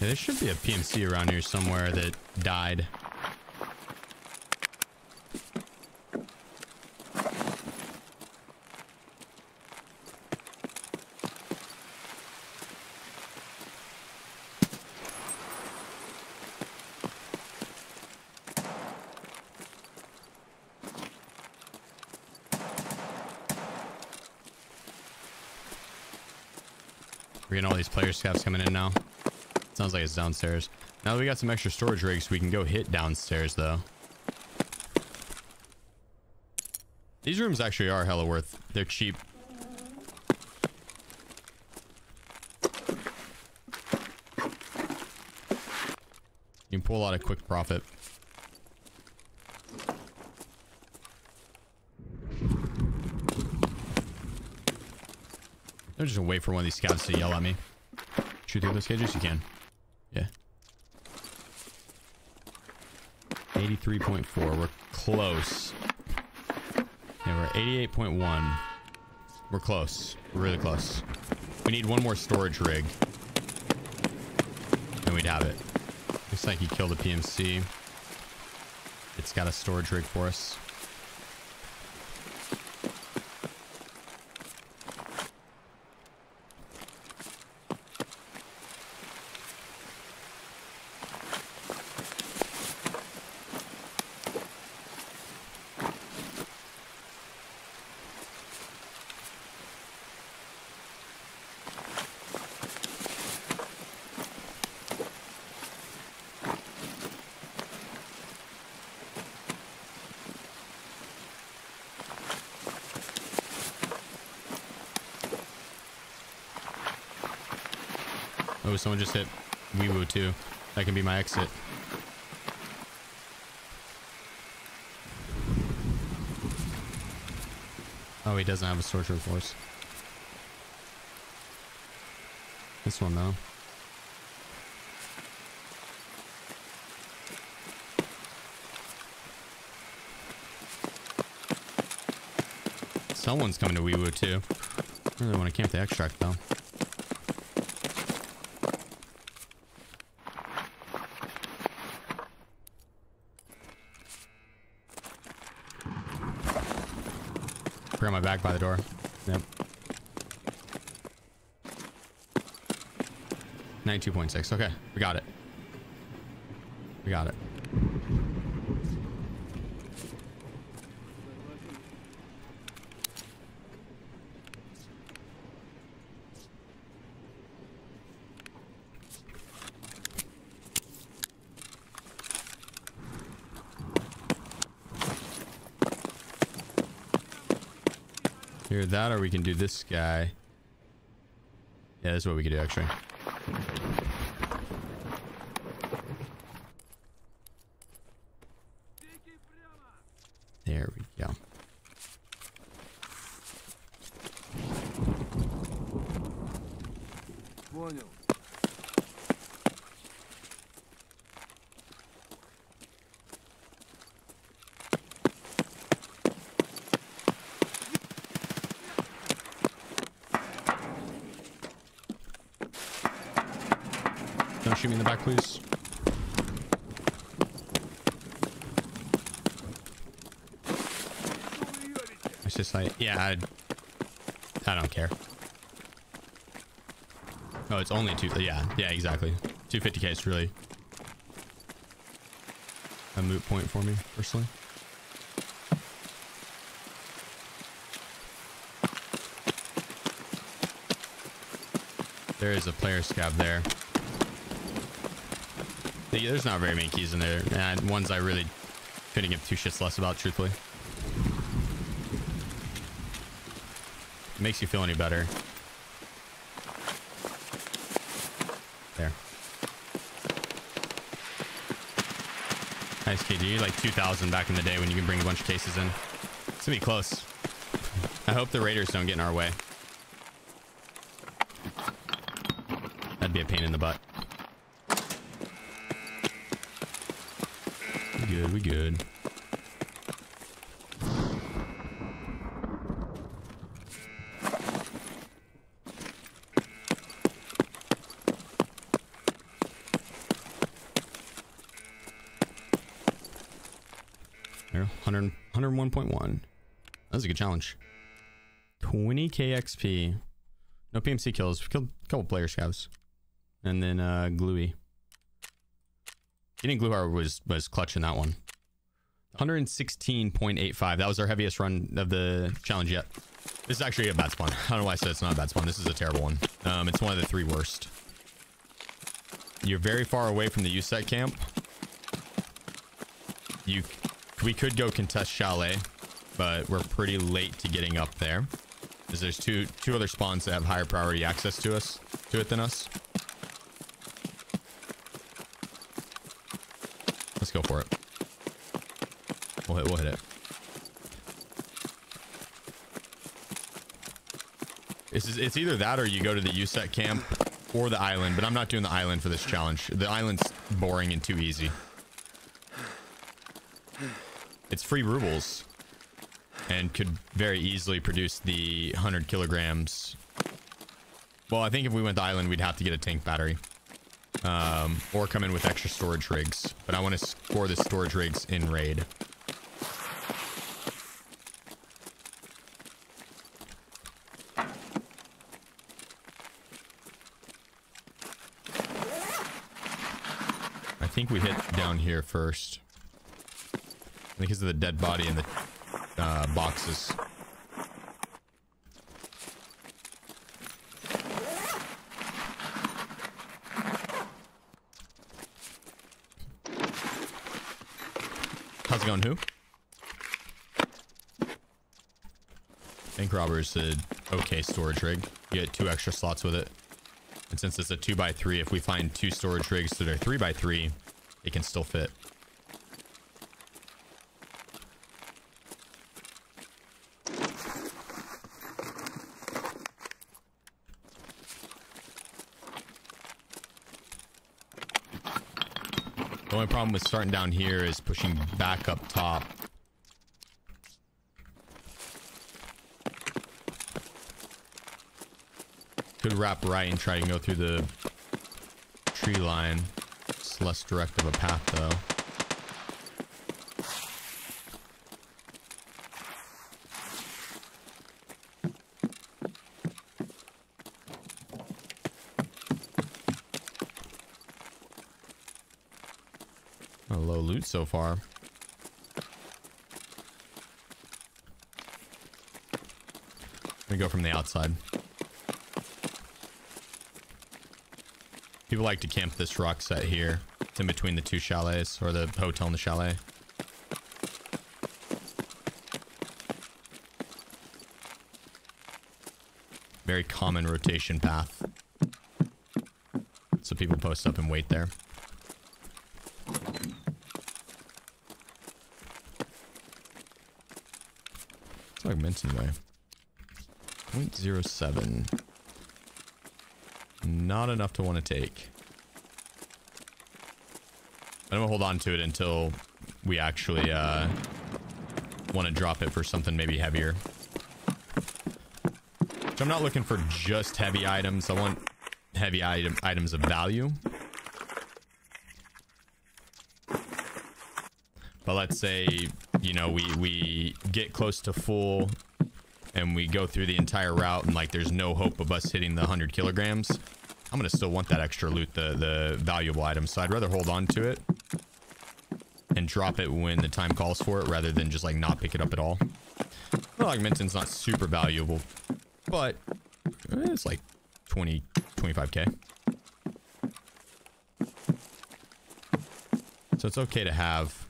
there should be a PMC around here somewhere that died. We're getting all these player scouts coming in now. Sounds like it's downstairs. Now that we got some extra storage rigs, we can go hit downstairs though. These rooms actually are hella worth. They're cheap. You can pull a lot of quick profit. I'm just gonna wait for one of these scouts to yell at me. Shoot through those cages? You can. Yeah. 83.4. We're close. Yeah, we're at 88.1. We're close. We're really close. We need one more storage rig. And we'd have it. Looks like he killed a PMC. It's got a storage rig for us. Oh, someone just hit Weewoo too. That can be my exit. Oh, he doesn't have a sorcerer force. This one though. Someone's coming to Weewoo too. I really want to camp the extract though. Grab my back by the door. Yep. 92.6. Okay, we got it. We got it. That, or we can do this guy. Yeah, that's what we could do actually. There we go. Shoot me in the back, please. It's just like, yeah, I don't care. Oh, it's only two. Yeah, exactly. 250K is really a moot point for me, personally. There is a player scab there. There's not very many keys in there, and ones I really couldn't give two shits less about, truthfully. It makes you feel any better. There. Nice KD. You like 2,000 back in the day when you can bring a bunch of cases in. It's gonna be close. I hope the raiders don't get in our way. That'd be a pain in the butt. We good. There, 100, 101.1. That was a good challenge. 20k XP. No PMC kills. We killed a couple player scouts. And then Gluey. Getting Glukhar was clutch in that one. 116.85. That was our heaviest run of the challenge yet. This is actually a bad spawn. I don't know why I said it's not a bad spawn. This is a terrible one. It's one of the three worst. You're very far away from the USEC camp. We could go contest Chalet, but we're pretty late to getting up there, because there's two other spawns that have higher priority access to us than us. Let's go for it. We'll hit it. It's either that or you go to the USEC camp or the island, but I'm not doing the island for this challenge. The island's boring and too easy. It's free rubles and could very easily produce the 100 kilograms. Well, I think if we went to the island, we'd have to get a tank battery. Or come in with extra storage rigs, but I want to score the storage rigs in raid. I think we hit down here first. I think it's the dead body in the boxes. How's it going, who? Bank robber is an okay storage rig. You get two extra slots with it. And since it's a 2x3, if we find two storage rigs that are 3x3, it can still fit. The only problem with starting down here is pushing back up top. Could wrap right and try to go through the tree line. It's less direct of a path, though. A low loot so far. I'm gonna go from the outside. People like to camp this rock set here. It's in between the two chalets, or the hotel and the chalet. Very common rotation path. So people post up and wait there. It's like Minton way. 0.07. Not enough to want to take. I'm gonna hold on to it until we actually want to drop it for something maybe heavier. So I'm not looking for just heavy items. I want heavy items of value. But let's say, you know, we get close to full and we go through the entire route and like there's no hope of us hitting the 100 kilograms. I'm going to still want that extra loot, the valuable items. So I'd rather hold on to it and drop it when the time calls for it rather than just like not pick it up at all. Well, like Minton's not super valuable, but it's like 20, 25k. So it's okay to have.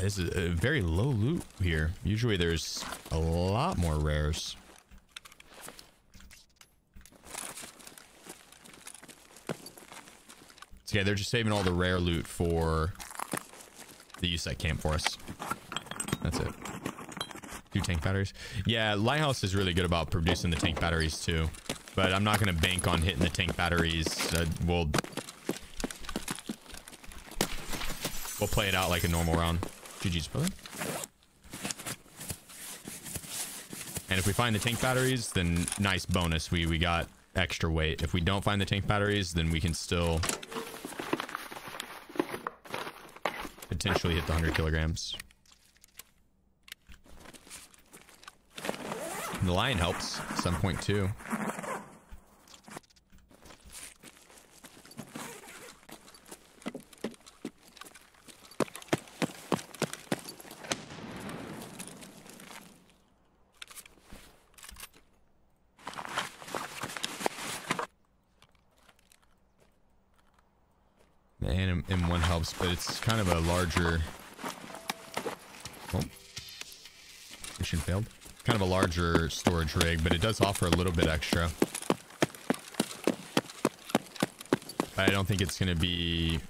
This is a very low loot here. Usually there's a lot more rares. So yeah, they're just saving all the rare loot for the USEC camp for us. That's it. Two tank batteries. Yeah, Lighthouse is really good about producing the tank batteries too. But I'm not going to bank on hitting the tank batteries. We'll play it out like a normal round. GG's, brother. And if we find the tank batteries, then nice bonus. We got extra weight. If we don't find the tank batteries, then we can still potentially hit the 100 kilograms. The lion helps at some point too. The M1 helps, but it's kind of a larger... Oh. Mission failed. Kind of a larger storage rig, but it does offer a little bit extra. But I don't think it's going to be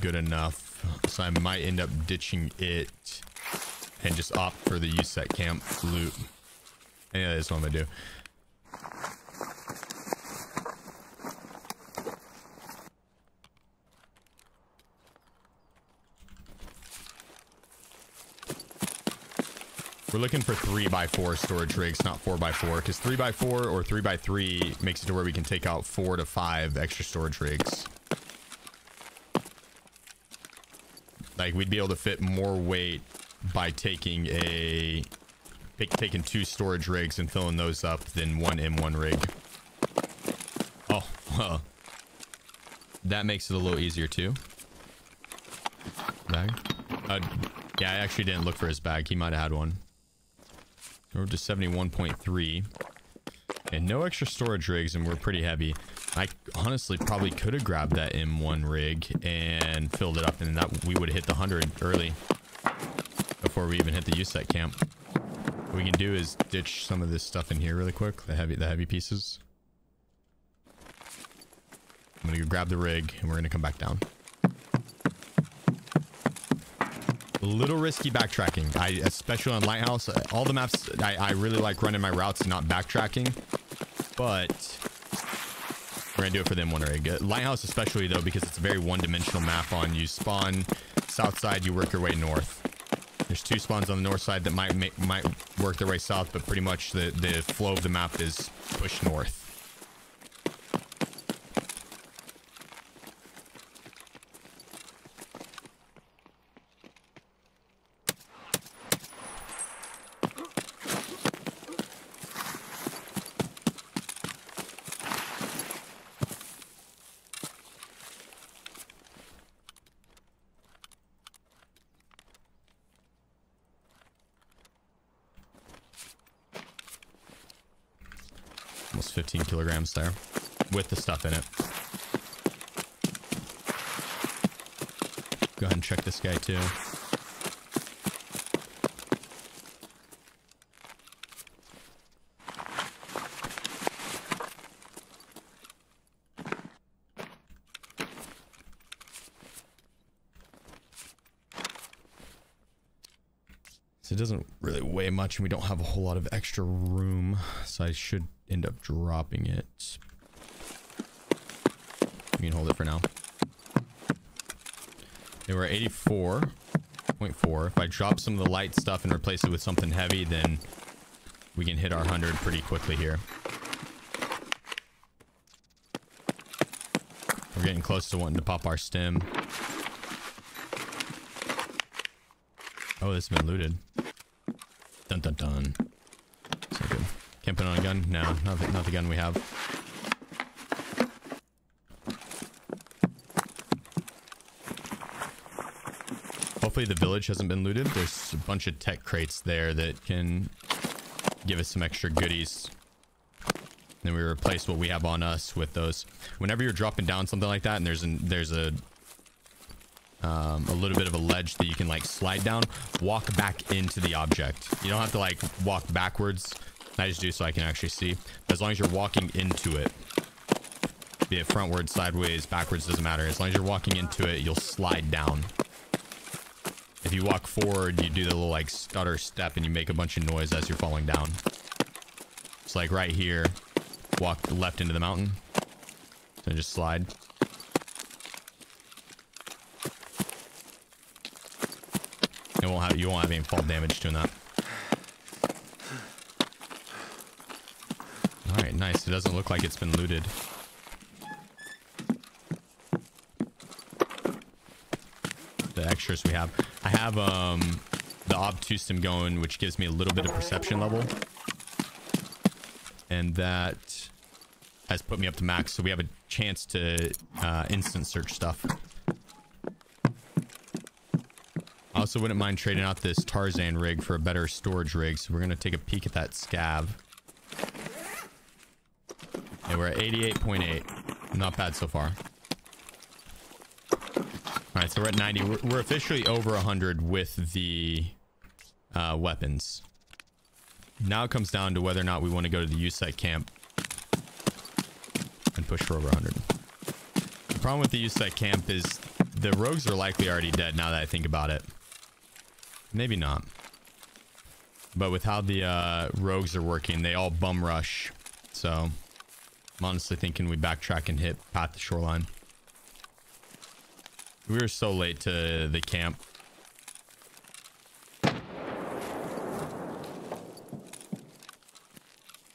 good enough, so I might end up ditching it and just opt for the USET camp loot. Yeah, that's what I'm going to do. We're looking for 3x4 storage rigs, not 4x4, because 3x4 or 3x3 makes it to where we can take out 4 to 5 extra storage rigs. Like, we'd be able to fit more weight by taking taking 2 storage rigs and filling those up than 1 M1 rig. Oh, well, that makes it a little easier too. Bag? Yeah, I actually didn't look for his bag. He might have had one. We're to 71.3 and no extra storage rigs, and we're pretty heavy. I honestly probably could have grabbed that M1 rig and filled it up, and that we would have hit the 100 early before we even hit the USET camp. What we can do is ditch some of this stuff in here really quick, the heavy pieces. I'm gonna go grab the rig and we're gonna come back down. A little risky backtracking, especially on Lighthouse. All the maps, I really like running my routes and not backtracking, but we're gonna do it for the M1 rig. Lighthouse especially though, because it's a very one-dimensional map. On you spawn south side, you work your way north. There's 2 spawns on the north side that might work their way south, but pretty much the flow of the map is push north. Almost 15 kilograms there with the stuff in it. Go ahead and check this guy too. So it doesn't really weigh much and we don't have a whole lot of extra room, so I should end up dropping it. You can hold it for now. They were at 84.4. If I drop some of the light stuff and replace it with something heavy, then we can hit our 100 pretty quickly here. We're getting close to wanting to pop our stem. Oh, this has been looted. Dun dun dun. So good. Can't put on a gun? No, not the gun we have. Hopefully the village hasn't been looted. There's a bunch of tech crates there that can give us some extra goodies. Then we replace what we have on us with those. Whenever you're dropping down something like that and there's a little bit of a ledge that you can like slide down, walk back into the object. You don't have to like walk backwards. I just do so I can actually see. But as long as you're walking into it, be it frontward, sideways, backwards, doesn't matter. As long as you're walking into it, you'll slide down. If you walk forward, you do the little like stutter step and you make a bunch of noise as you're falling down. It's like right here, walk left into the mountain and just slide. You won't have any fall damage doing that. Alright, Alright, nice. It doesn't look like it's been looted. The extras we have. I have the obtusum going, which gives me a little bit of perception level. And that has put me up to max, so we have a chance to instant search stuff. I also wouldn't mind trading out this Tarzan rig for a better storage rig, so we're going to take a peek at that scav. And we're at 88.8. Not bad so far. Alright, so we're at 90. We're officially over 100 with the weapons. Now it comes down to whether or not we want to go to the youth site camp and push for over 100. The problem with the youth site camp is the rogues are likely already dead now that I think about it. Maybe not. But with how the rogues are working, they all bum rush. So I'm honestly thinking we backtrack and hit Path to Shoreline. We were so late to the camp.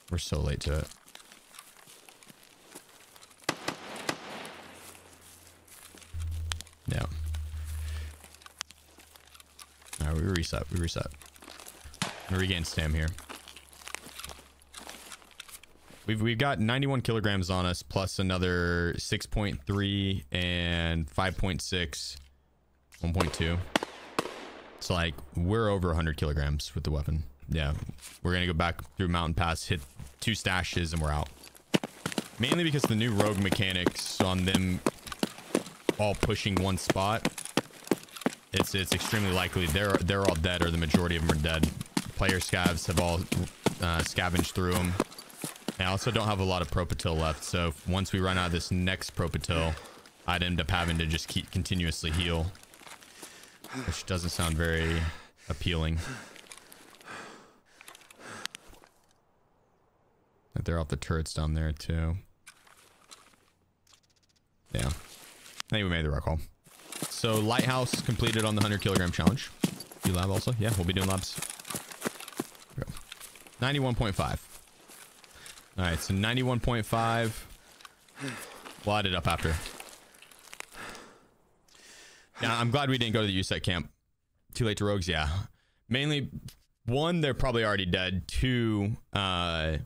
We're so late to it. Yeah. Alright, we reset. We reset. I regain stam here. We've got 91 kilograms on us, plus another 6.3 and 5.6, 1.2. So like we're over 100 kilograms with the weapon. Yeah, we're gonna go back through Mountain Pass, hit 2 stashes, and we're out. Mainly because the new rogue mechanics on them all pushing one spot. It's extremely likely they're all dead, or the majority of them are dead. Player scavs have all scavenged through them. And I also don't have a lot of propatil left, so once we run out of this next propatil, I'd end up having to just keep continuously heal, which doesn't sound very appealing. They're off the turrets down there too. Yeah, I think we made the right call. So Lighthouse completed on the 100 kilogram challenge. Do lab also? Yeah, we'll be doing labs. 91.5. All right, so 91.5. We'll add it up after. Yeah, I'm glad we didn't go to the USEC camp. Too late to rogues, yeah. Mainly, one, they're probably already dead. Two, I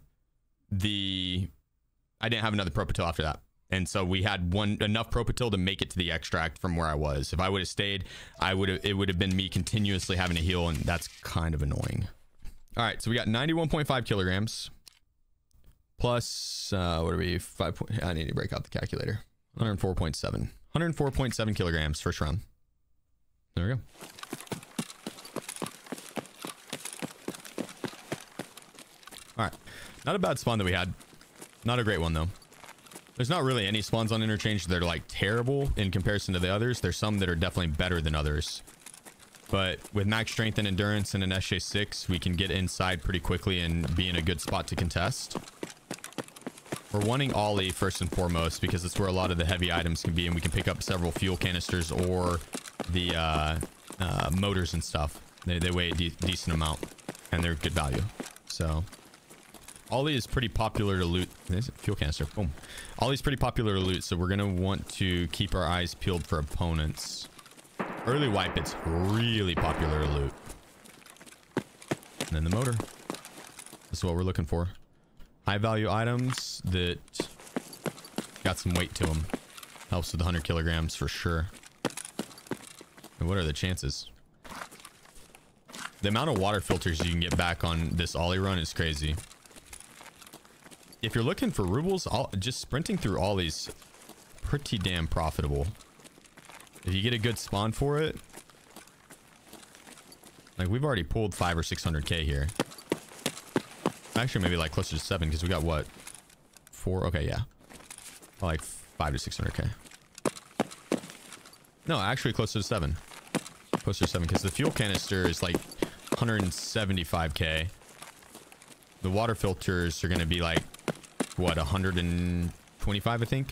didn't have another propatil after that, and so we had enough propatil to make it to the extract from where I was. If I would have stayed, it would have been me continuously having to heal, and that's kind of annoying. All right, so we got 91.5 kilograms plus what are we, 5 point, I need to break out the calculator. 104.7 kilograms first round. There we go. All right. Not a bad spawn that we had. Not a great one, though. There's not really any spawns on Interchange that are, like, terrible in comparison to the others. There's some that are definitely better than others. But with max strength and endurance and an SJ6, we can get inside pretty quickly and be in a good spot to contest. We're wanting Ollie first and foremost because it's where a lot of the heavy items can be, and we can pick up several fuel canisters or the motors and stuff. They weigh a decent amount, and they're good value. So Ollie is pretty popular to loot. There's a fuel canister. Boom. Ollie's pretty popular to loot, so we're going to want to keep our eyes peeled for opponents. Early wipe, it's really popular to loot. And then the motor. That's what we're looking for. High value items that got some weight to them. Helps with 100 kilograms for sure. And what are the chances? The amount of water filters you can get back on this Ollie run is crazy. If you're looking for rubles, just sprinting through Ollie's pretty damn profitable. If you get a good spawn for it, like we've already pulled 500 or 600K here. Actually, maybe like closer to 7 because we got what, 4? Okay, yeah, like 500 to 600K. No, actually closer to 7. Closer to 7 because the fuel canister is like 175K. The water filters are going to be like, what, 125, I think,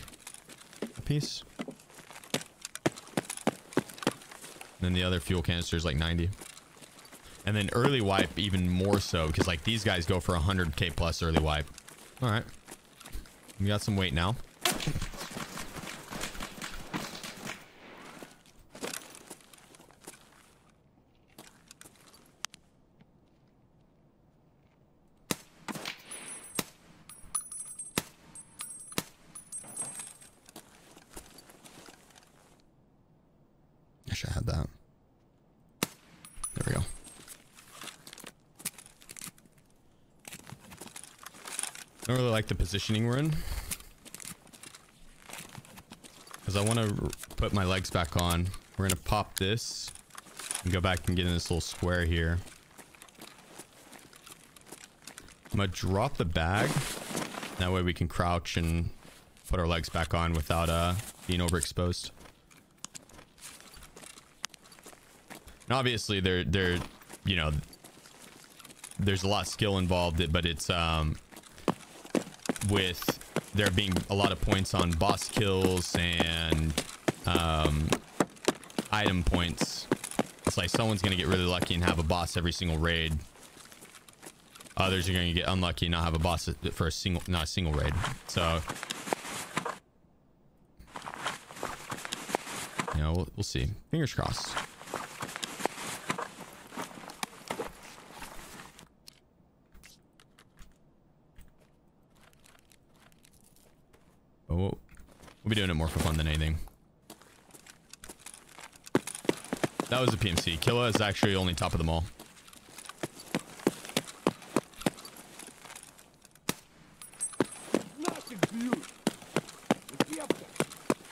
a piece. And then the other fuel canister is like 90. And then early wipe even more so, because like these guys go for 100K plus early wipe. All right. We got some weight now. I don't really like the positioning we're in, because I want to put my legs back on. We're going to pop this and go back and get in this little square here. I'm going to drop the bag. That way we can crouch and put our legs back on without being overexposed. And obviously they're you know, there's a lot of skill involved, but it's with there being a lot of points on boss kills and item points. It's like someone's gonna get really lucky and have a boss every single raid. Others are gonna get unlucky and not have a boss for not a single raid. So you know, we'll see. Fingers crossed. We'll be doing it more for fun than anything. That was a PMC. Killa is actually only top of them all.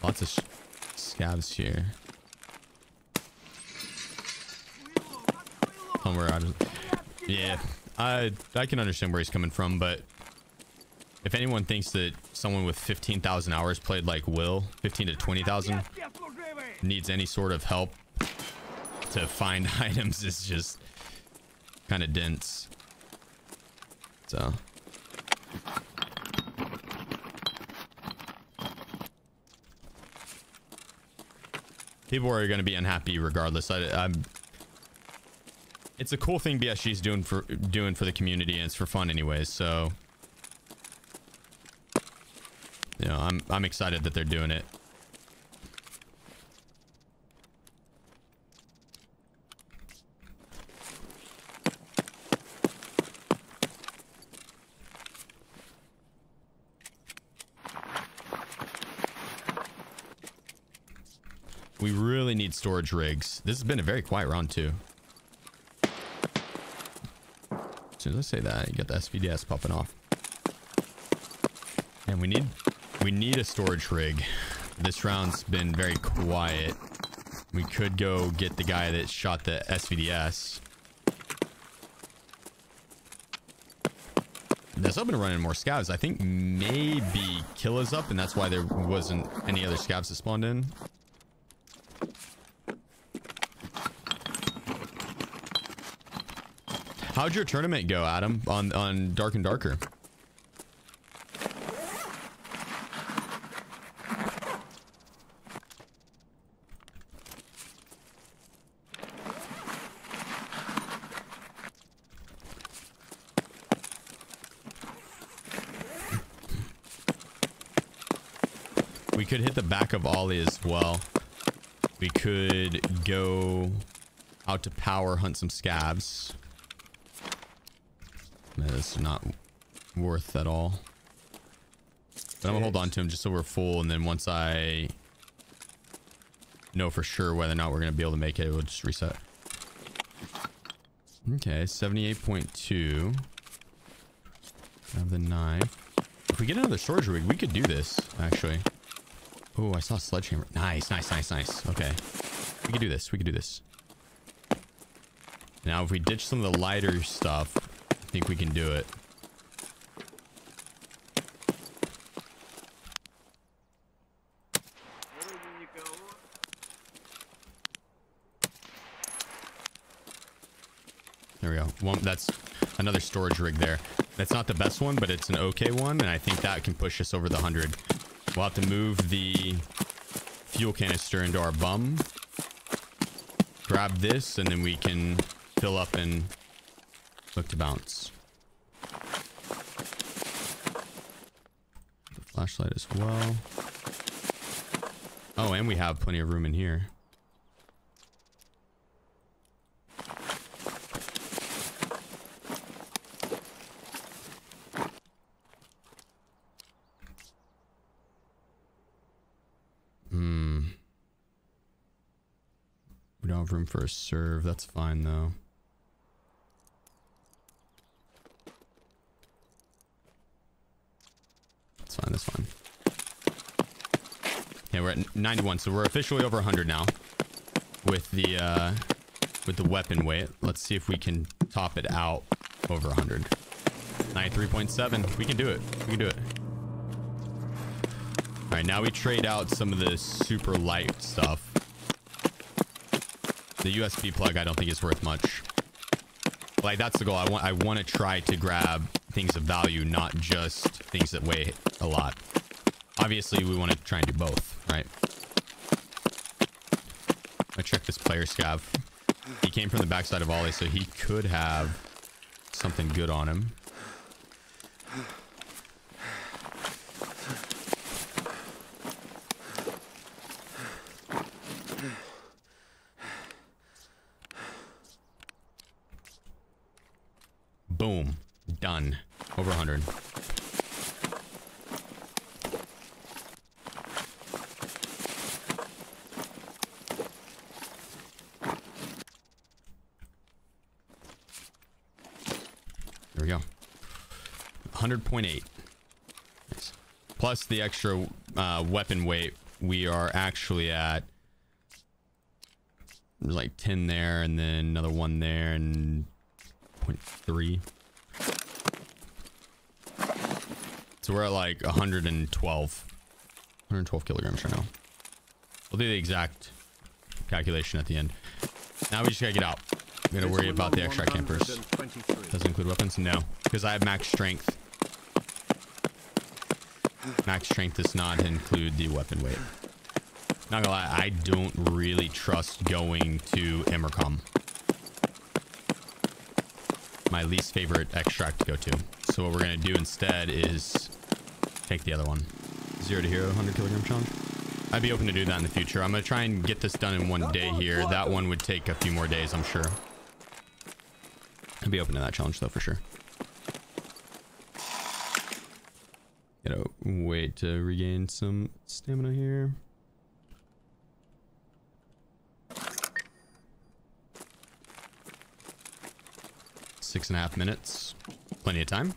Lots of scavs here. Yeah, I can understand where he's coming from, but if anyone thinks that someone with 15,000 hours played like Will, 15 to 20,000, needs any sort of help to find items, is just kind of dense. So people are going to be unhappy regardless. It's a cool thing BSG's doing for the community, and it's for fun anyways. So you know, I'm excited that they're doing it. We really need storage rigs. This has been a very quiet round too. As soon as I say that, you got the SVDS popping off. And we need a storage rig. This round's been very quiet. We could go get the guy that shot the SVDS. There's up and running more scavs. I think maybe Kill is up, and that's why there wasn't any other scavs that spawned in. How'd your tournament go, Adam, on Dark and Darker? We could hit the back of Ollie as well. We could go out to power hunt some scavs. Man, this is not worth at all. But I'm gonna hold on to him just so we're full, and then once I know for sure whether or not we're gonna be able to make it, we'll just reset. Okay, 78.2. Have the knife. If we get another storage rig, we could do this actually. Oh, I saw a sledgehammer. Nice, nice, nice, nice. Okay. We can do this. We can do this. Now, if we ditch some of the lighter stuff, I think we can do it. There we go. One, that's another storage rig there. That's not the best one, but it's an okay one, and I think that can push us over the 100. We'll have to move the fuel canister into our bum, grab this, and then we can fill up and look to bounce. Flashlight as well. Oh, and we have plenty of room in here. We don't have room for a serve. That's fine, though. That's fine, that's fine. Yeah, we're at 91, so we're officially over 100 now with the weapon weight. Let's see if we can top it out over 100. 93.7. We can do it. We can do it. All right, now we trade out some of the super light stuff. The USB plug I don't think is worth much. Like, that's the goal. I want to try to grab things of value, not just things that weigh a lot. Obviously, we want to try and do both, right? I check this player scav. He came from the backside of volley, so he could have something good on him. Boom. Done. Over 100. There we go. 100.8. Nice. Plus the extra weapon weight, we are actually at... There's like 10 there, and then another one there, and... 0.3. So we're at like 112 kilograms right now. We'll do the exact calculation at the end. Now we just gotta get out. We gotta worry about the extra campers. Doesn't include weapons? No, because I have max strength. Max strength does not include the weapon weight. Not gonna lie, I don't really trust going to Emmercom. My least favorite extract to go to. So what we're gonna do instead is take the other one. 0 to hero, 100 kilogram challenge. I'd be open to do that in the future. I'm gonna try and get this done in one day here. That one would take a few more days, I'm sure. I'd be open to that challenge though, for sure. Gotta wait to regain some stamina here. Six and a half minutes. Plenty of time.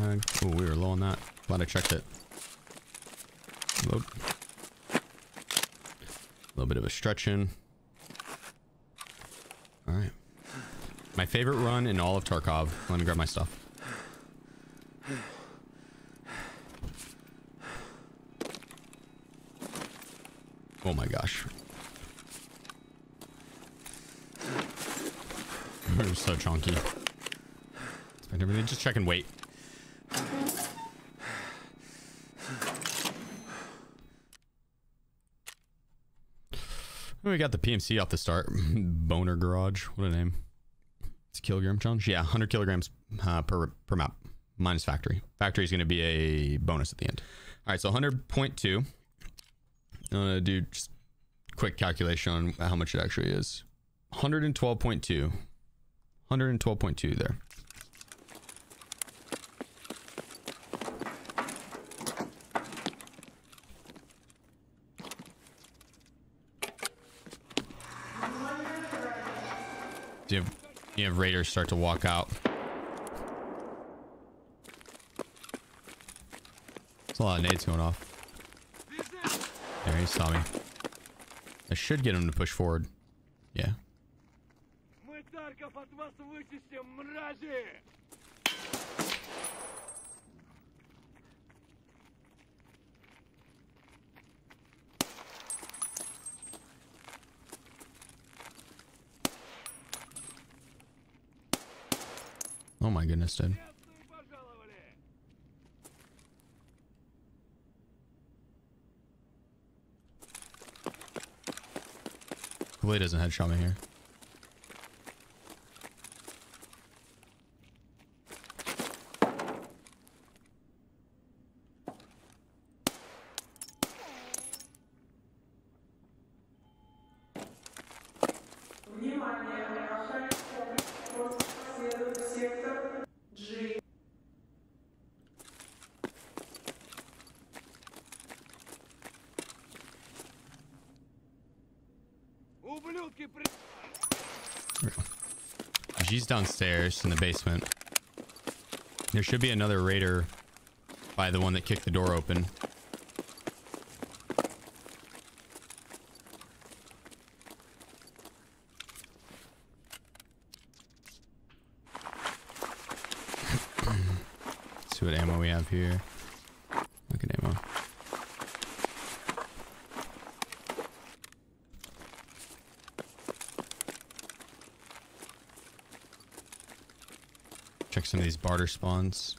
Oh, we were low on that. Glad I checked it. Load. A little bit of a stretch in. All right. My favorite run in all of Tarkov. Let me grab my stuff. Oh my gosh. We're so chonky. Really just check and wait. We got the PMC off the start. Boner Garage. What a name. It's a kilogram challenge. Yeah, 100 kilograms per map. Minus factory. Factory is going to be a bonus at the end. All right, so 100.2. I'm going to do just quick calculation on how much it actually is. 112.2. 112.2 there. You have raiders start to walk out. There's a lot of nades going off. There, he saw me. I should get him to push forward. Yeah. Oh my goodness, dude. Hopefully doesn't headshot me here. G's downstairs in the basement. There should be another raider by the one that kicked the door open. Let's see what ammo we have here. Look at ammo. Check some of these barter spawns.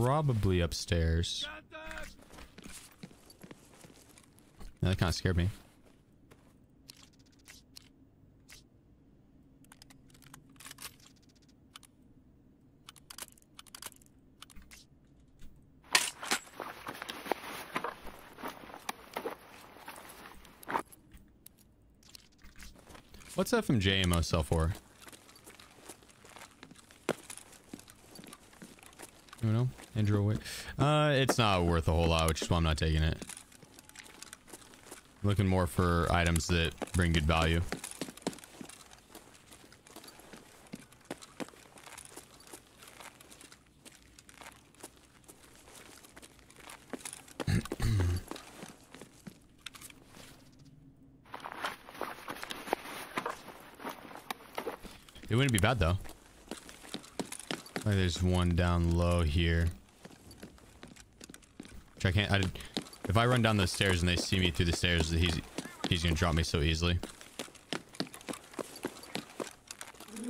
Probably upstairs. Yeah, that kind of scared me. What's FMJ ammo sell for? You know, Andrew Wick. It's not worth a whole lot, which is why I'm not taking it. I'm looking more for items that bring good value. It wouldn't be bad though. Like there's one down low here. Which I can't. If I run down those stairs and they see me through the stairs, he's gonna drop me so easily.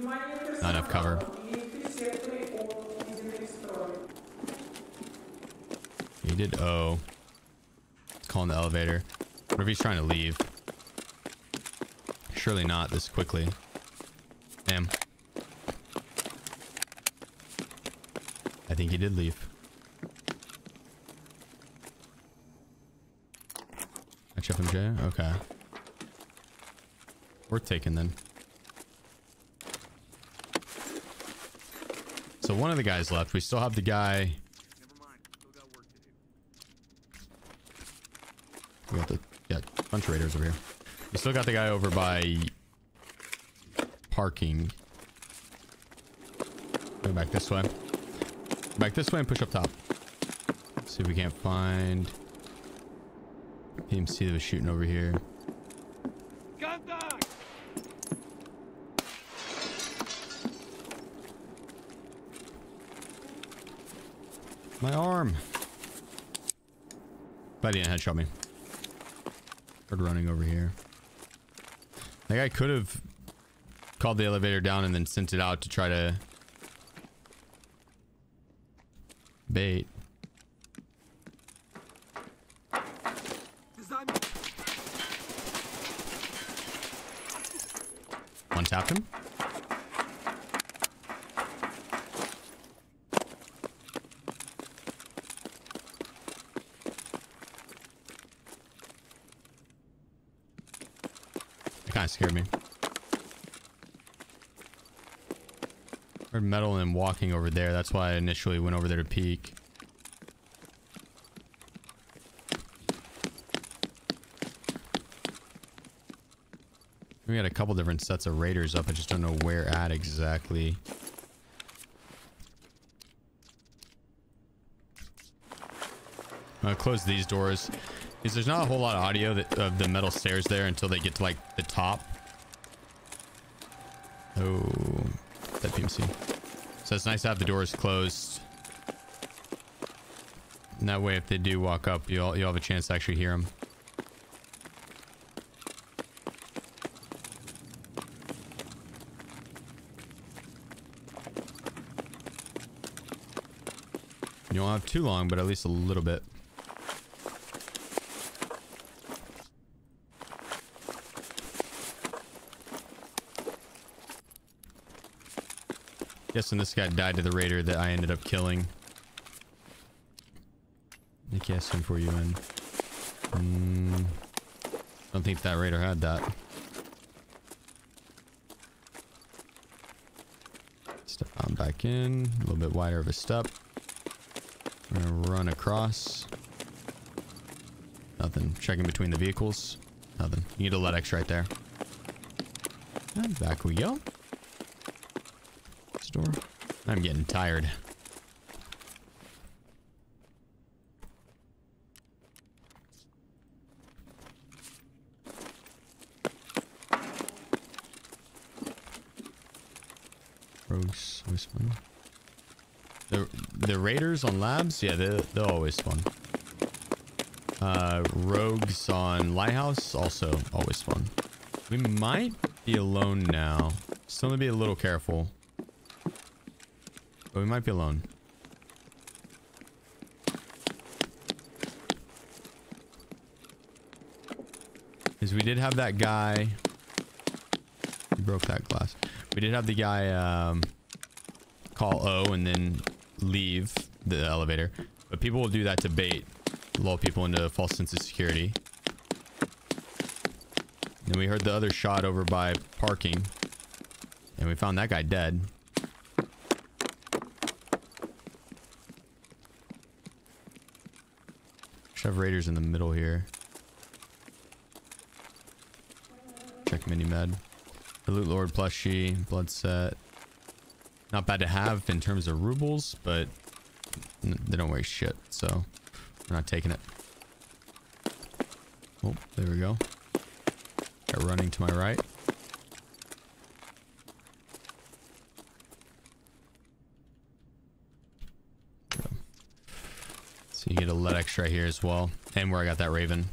Not enough cover. He did O. It's calling the elevator. What if he's trying to leave? Surely not this quickly. Damn. I think he did leave. HFMJ? Okay. Worth taking then. So one of the guys left. We still have the guy. We got a bunch of raiders over here. We still got the guy over by parking. Go back this way. Go back this way and push up top. See if we can't find PMC that was shooting over here. Contact! My arm. But he headshot me. Heard running over here. That guy could have called the elevator down and then sent it out to try to bait. One tapped him. That kind of scared me. Heard metal and walking over there. That's why I initially went over there to peek. We got a couple different sets of raiders up. I just don't know where at exactly. I'm gonna close these doors because there's not a whole lot of audio of the metal stairs there until they get to like the top. Oh. That PMC. So it's nice to have the doors closed. And that way, if they do walk up, you'll have a chance to actually hear them. You don't have too long, but at least a little bit. Guessing this guy died to the raider that I ended up killing. I guess him for you, man. Don't think that raider had that. Step on back in. A little bit wider of a step. We're gonna run across. Nothing. Checking between the vehicles. Nothing. You need a LEDX right there. And back we go. Store. I'm getting tired. Gross. Always fun. The raiders on labs, yeah, they're always fun. Rogues on Lighthouse, also always fun. We might be alone now. Still gonna be a little careful. But we might be alone. Because we did have that guy. We broke that glass. We did have the guy call O and then leave the elevator. But people will do that to bait. Lull people into a false sense of security. Then we heard the other shot over by parking. And we found that guy dead. Should have raiders in the middle here. Check mini med. The loot lord plushie, blood set. Not bad to have in terms of rubles, but they don't weigh shit, so we're not taking it. Oh, there we go. Got running to my right. So you get a lead extra right here as well. And where I got that raven.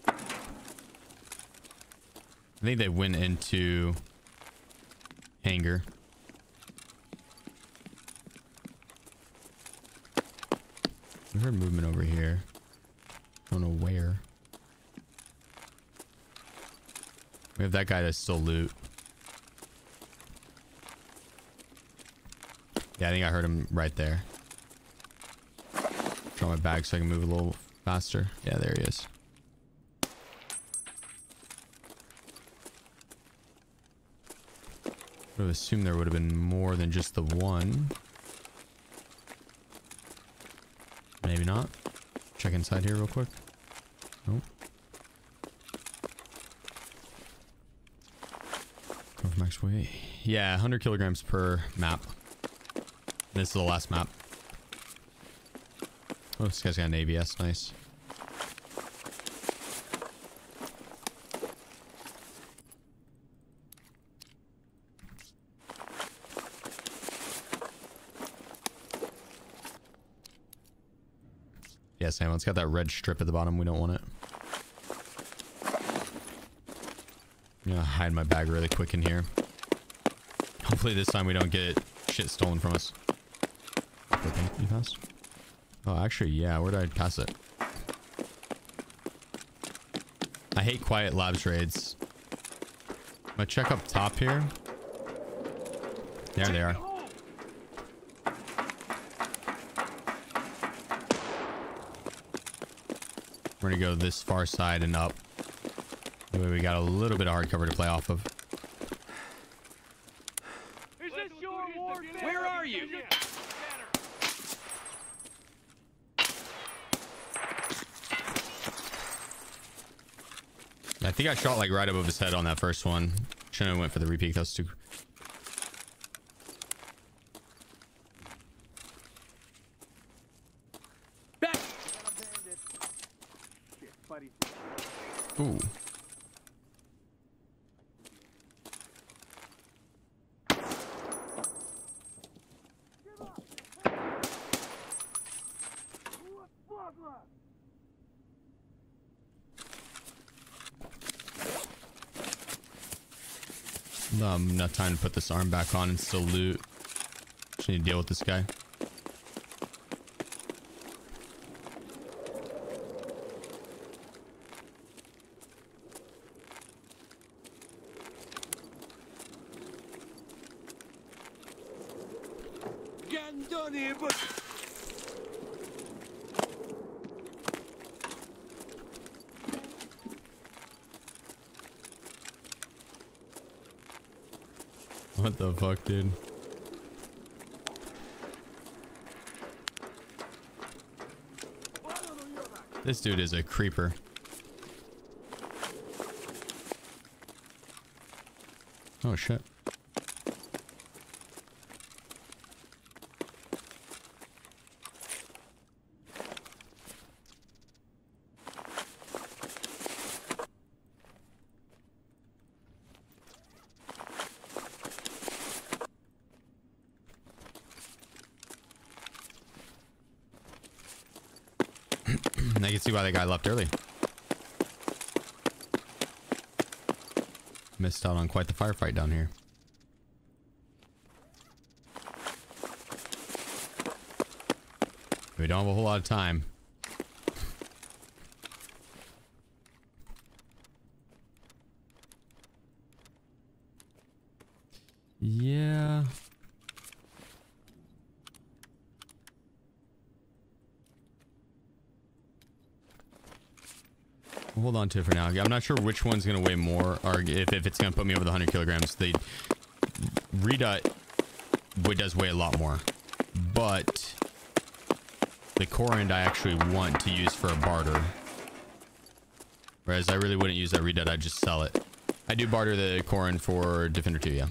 I think they went into hangar. I heard movement over here. Don't know where. We have that guy to still loot. Yeah, I think I heard him right there. Draw my bag so I can move a little faster. Yeah, there he is. I would have assumed there would have been more than just the one. Maybe not. Check inside here real quick. Nope. Go for max weight. Yeah, 100 kilograms per map. This is the last map. Oh, this guy's got an ABS. Nice. Yeah, Sam, it's got that red strip at the bottom. We don't want it. I'm gonna hide my bag really quick in here. Hopefully this time we don't get shit stolen from us. You passed? Oh, actually, yeah. Where did I pass it? I hate quiet labs raids. I'm gonna check up top here. There they are. We're gonna go this far side and up. That way we got a little bit of hard cover to play off of. Is this your award? Where are you? I think I shot like right above his head on that first one. Shouldn't have went for the repeat. That was too. Ooh. Enough time to put this arm back on and still loot. Just need to deal with this guy. moved on here, but... What the fuck, dude? This dude is a creeper. Oh shit. I can see why that guy left early. Missed out on quite the firefight down here. We don't have a whole lot of time. Yeah. Hold on to it for now. I'm not sure which one's going to weigh more, or if it's going to put me over the 100 kilograms. The redot does weigh a lot more, but the corand I actually want to use for a barter. Whereas I really wouldn't use that redot, I'd just sell it. I do barter the corand for Defender 2, yeah.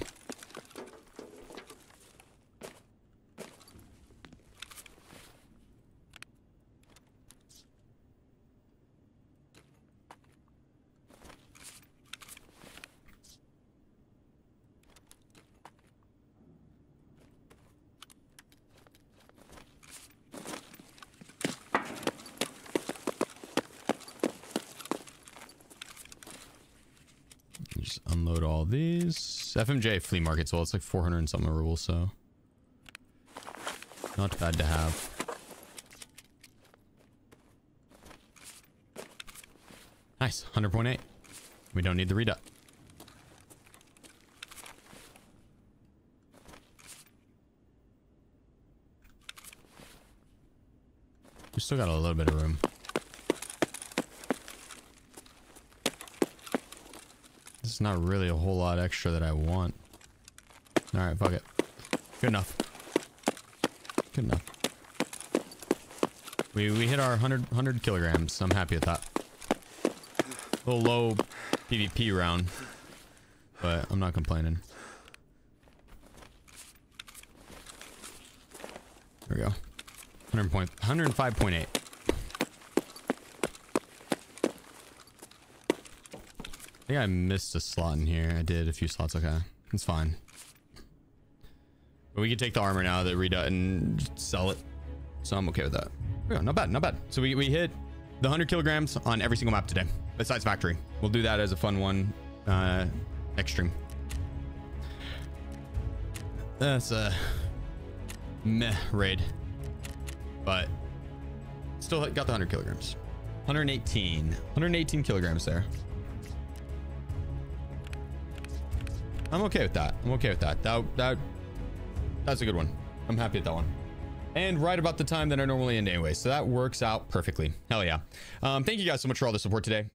FMJ flea market, so it's like 400 and something rubles, so not bad to have. Nice, 100.8. We don't need the read up. We still got a little bit of room. It's not really a whole lot extra that I want. All right, fuck it. Good enough. Good enough. We hit our 100 kilograms. I'm happy with that. A little low PvP round, but I'm not complaining. There we go. 105.8. I think I missed a slot in here. I did a few slots. Okay, it's fine. But we can take the armor now, the redot, and just sell it. So I'm okay with that. Yeah, not bad, not bad. So we hit the 100 kilograms on every single map today, besides Factory. We'll do that as a fun one next stream. That's a meh raid, but still got the 100 kilograms. 118 kilograms there. I'm okay with that. I'm okay with that. That's a good one. I'm happy with that one. And right about the time that I normally end anyway. So that works out perfectly. Hell yeah. Thank you guys so much for all the support today.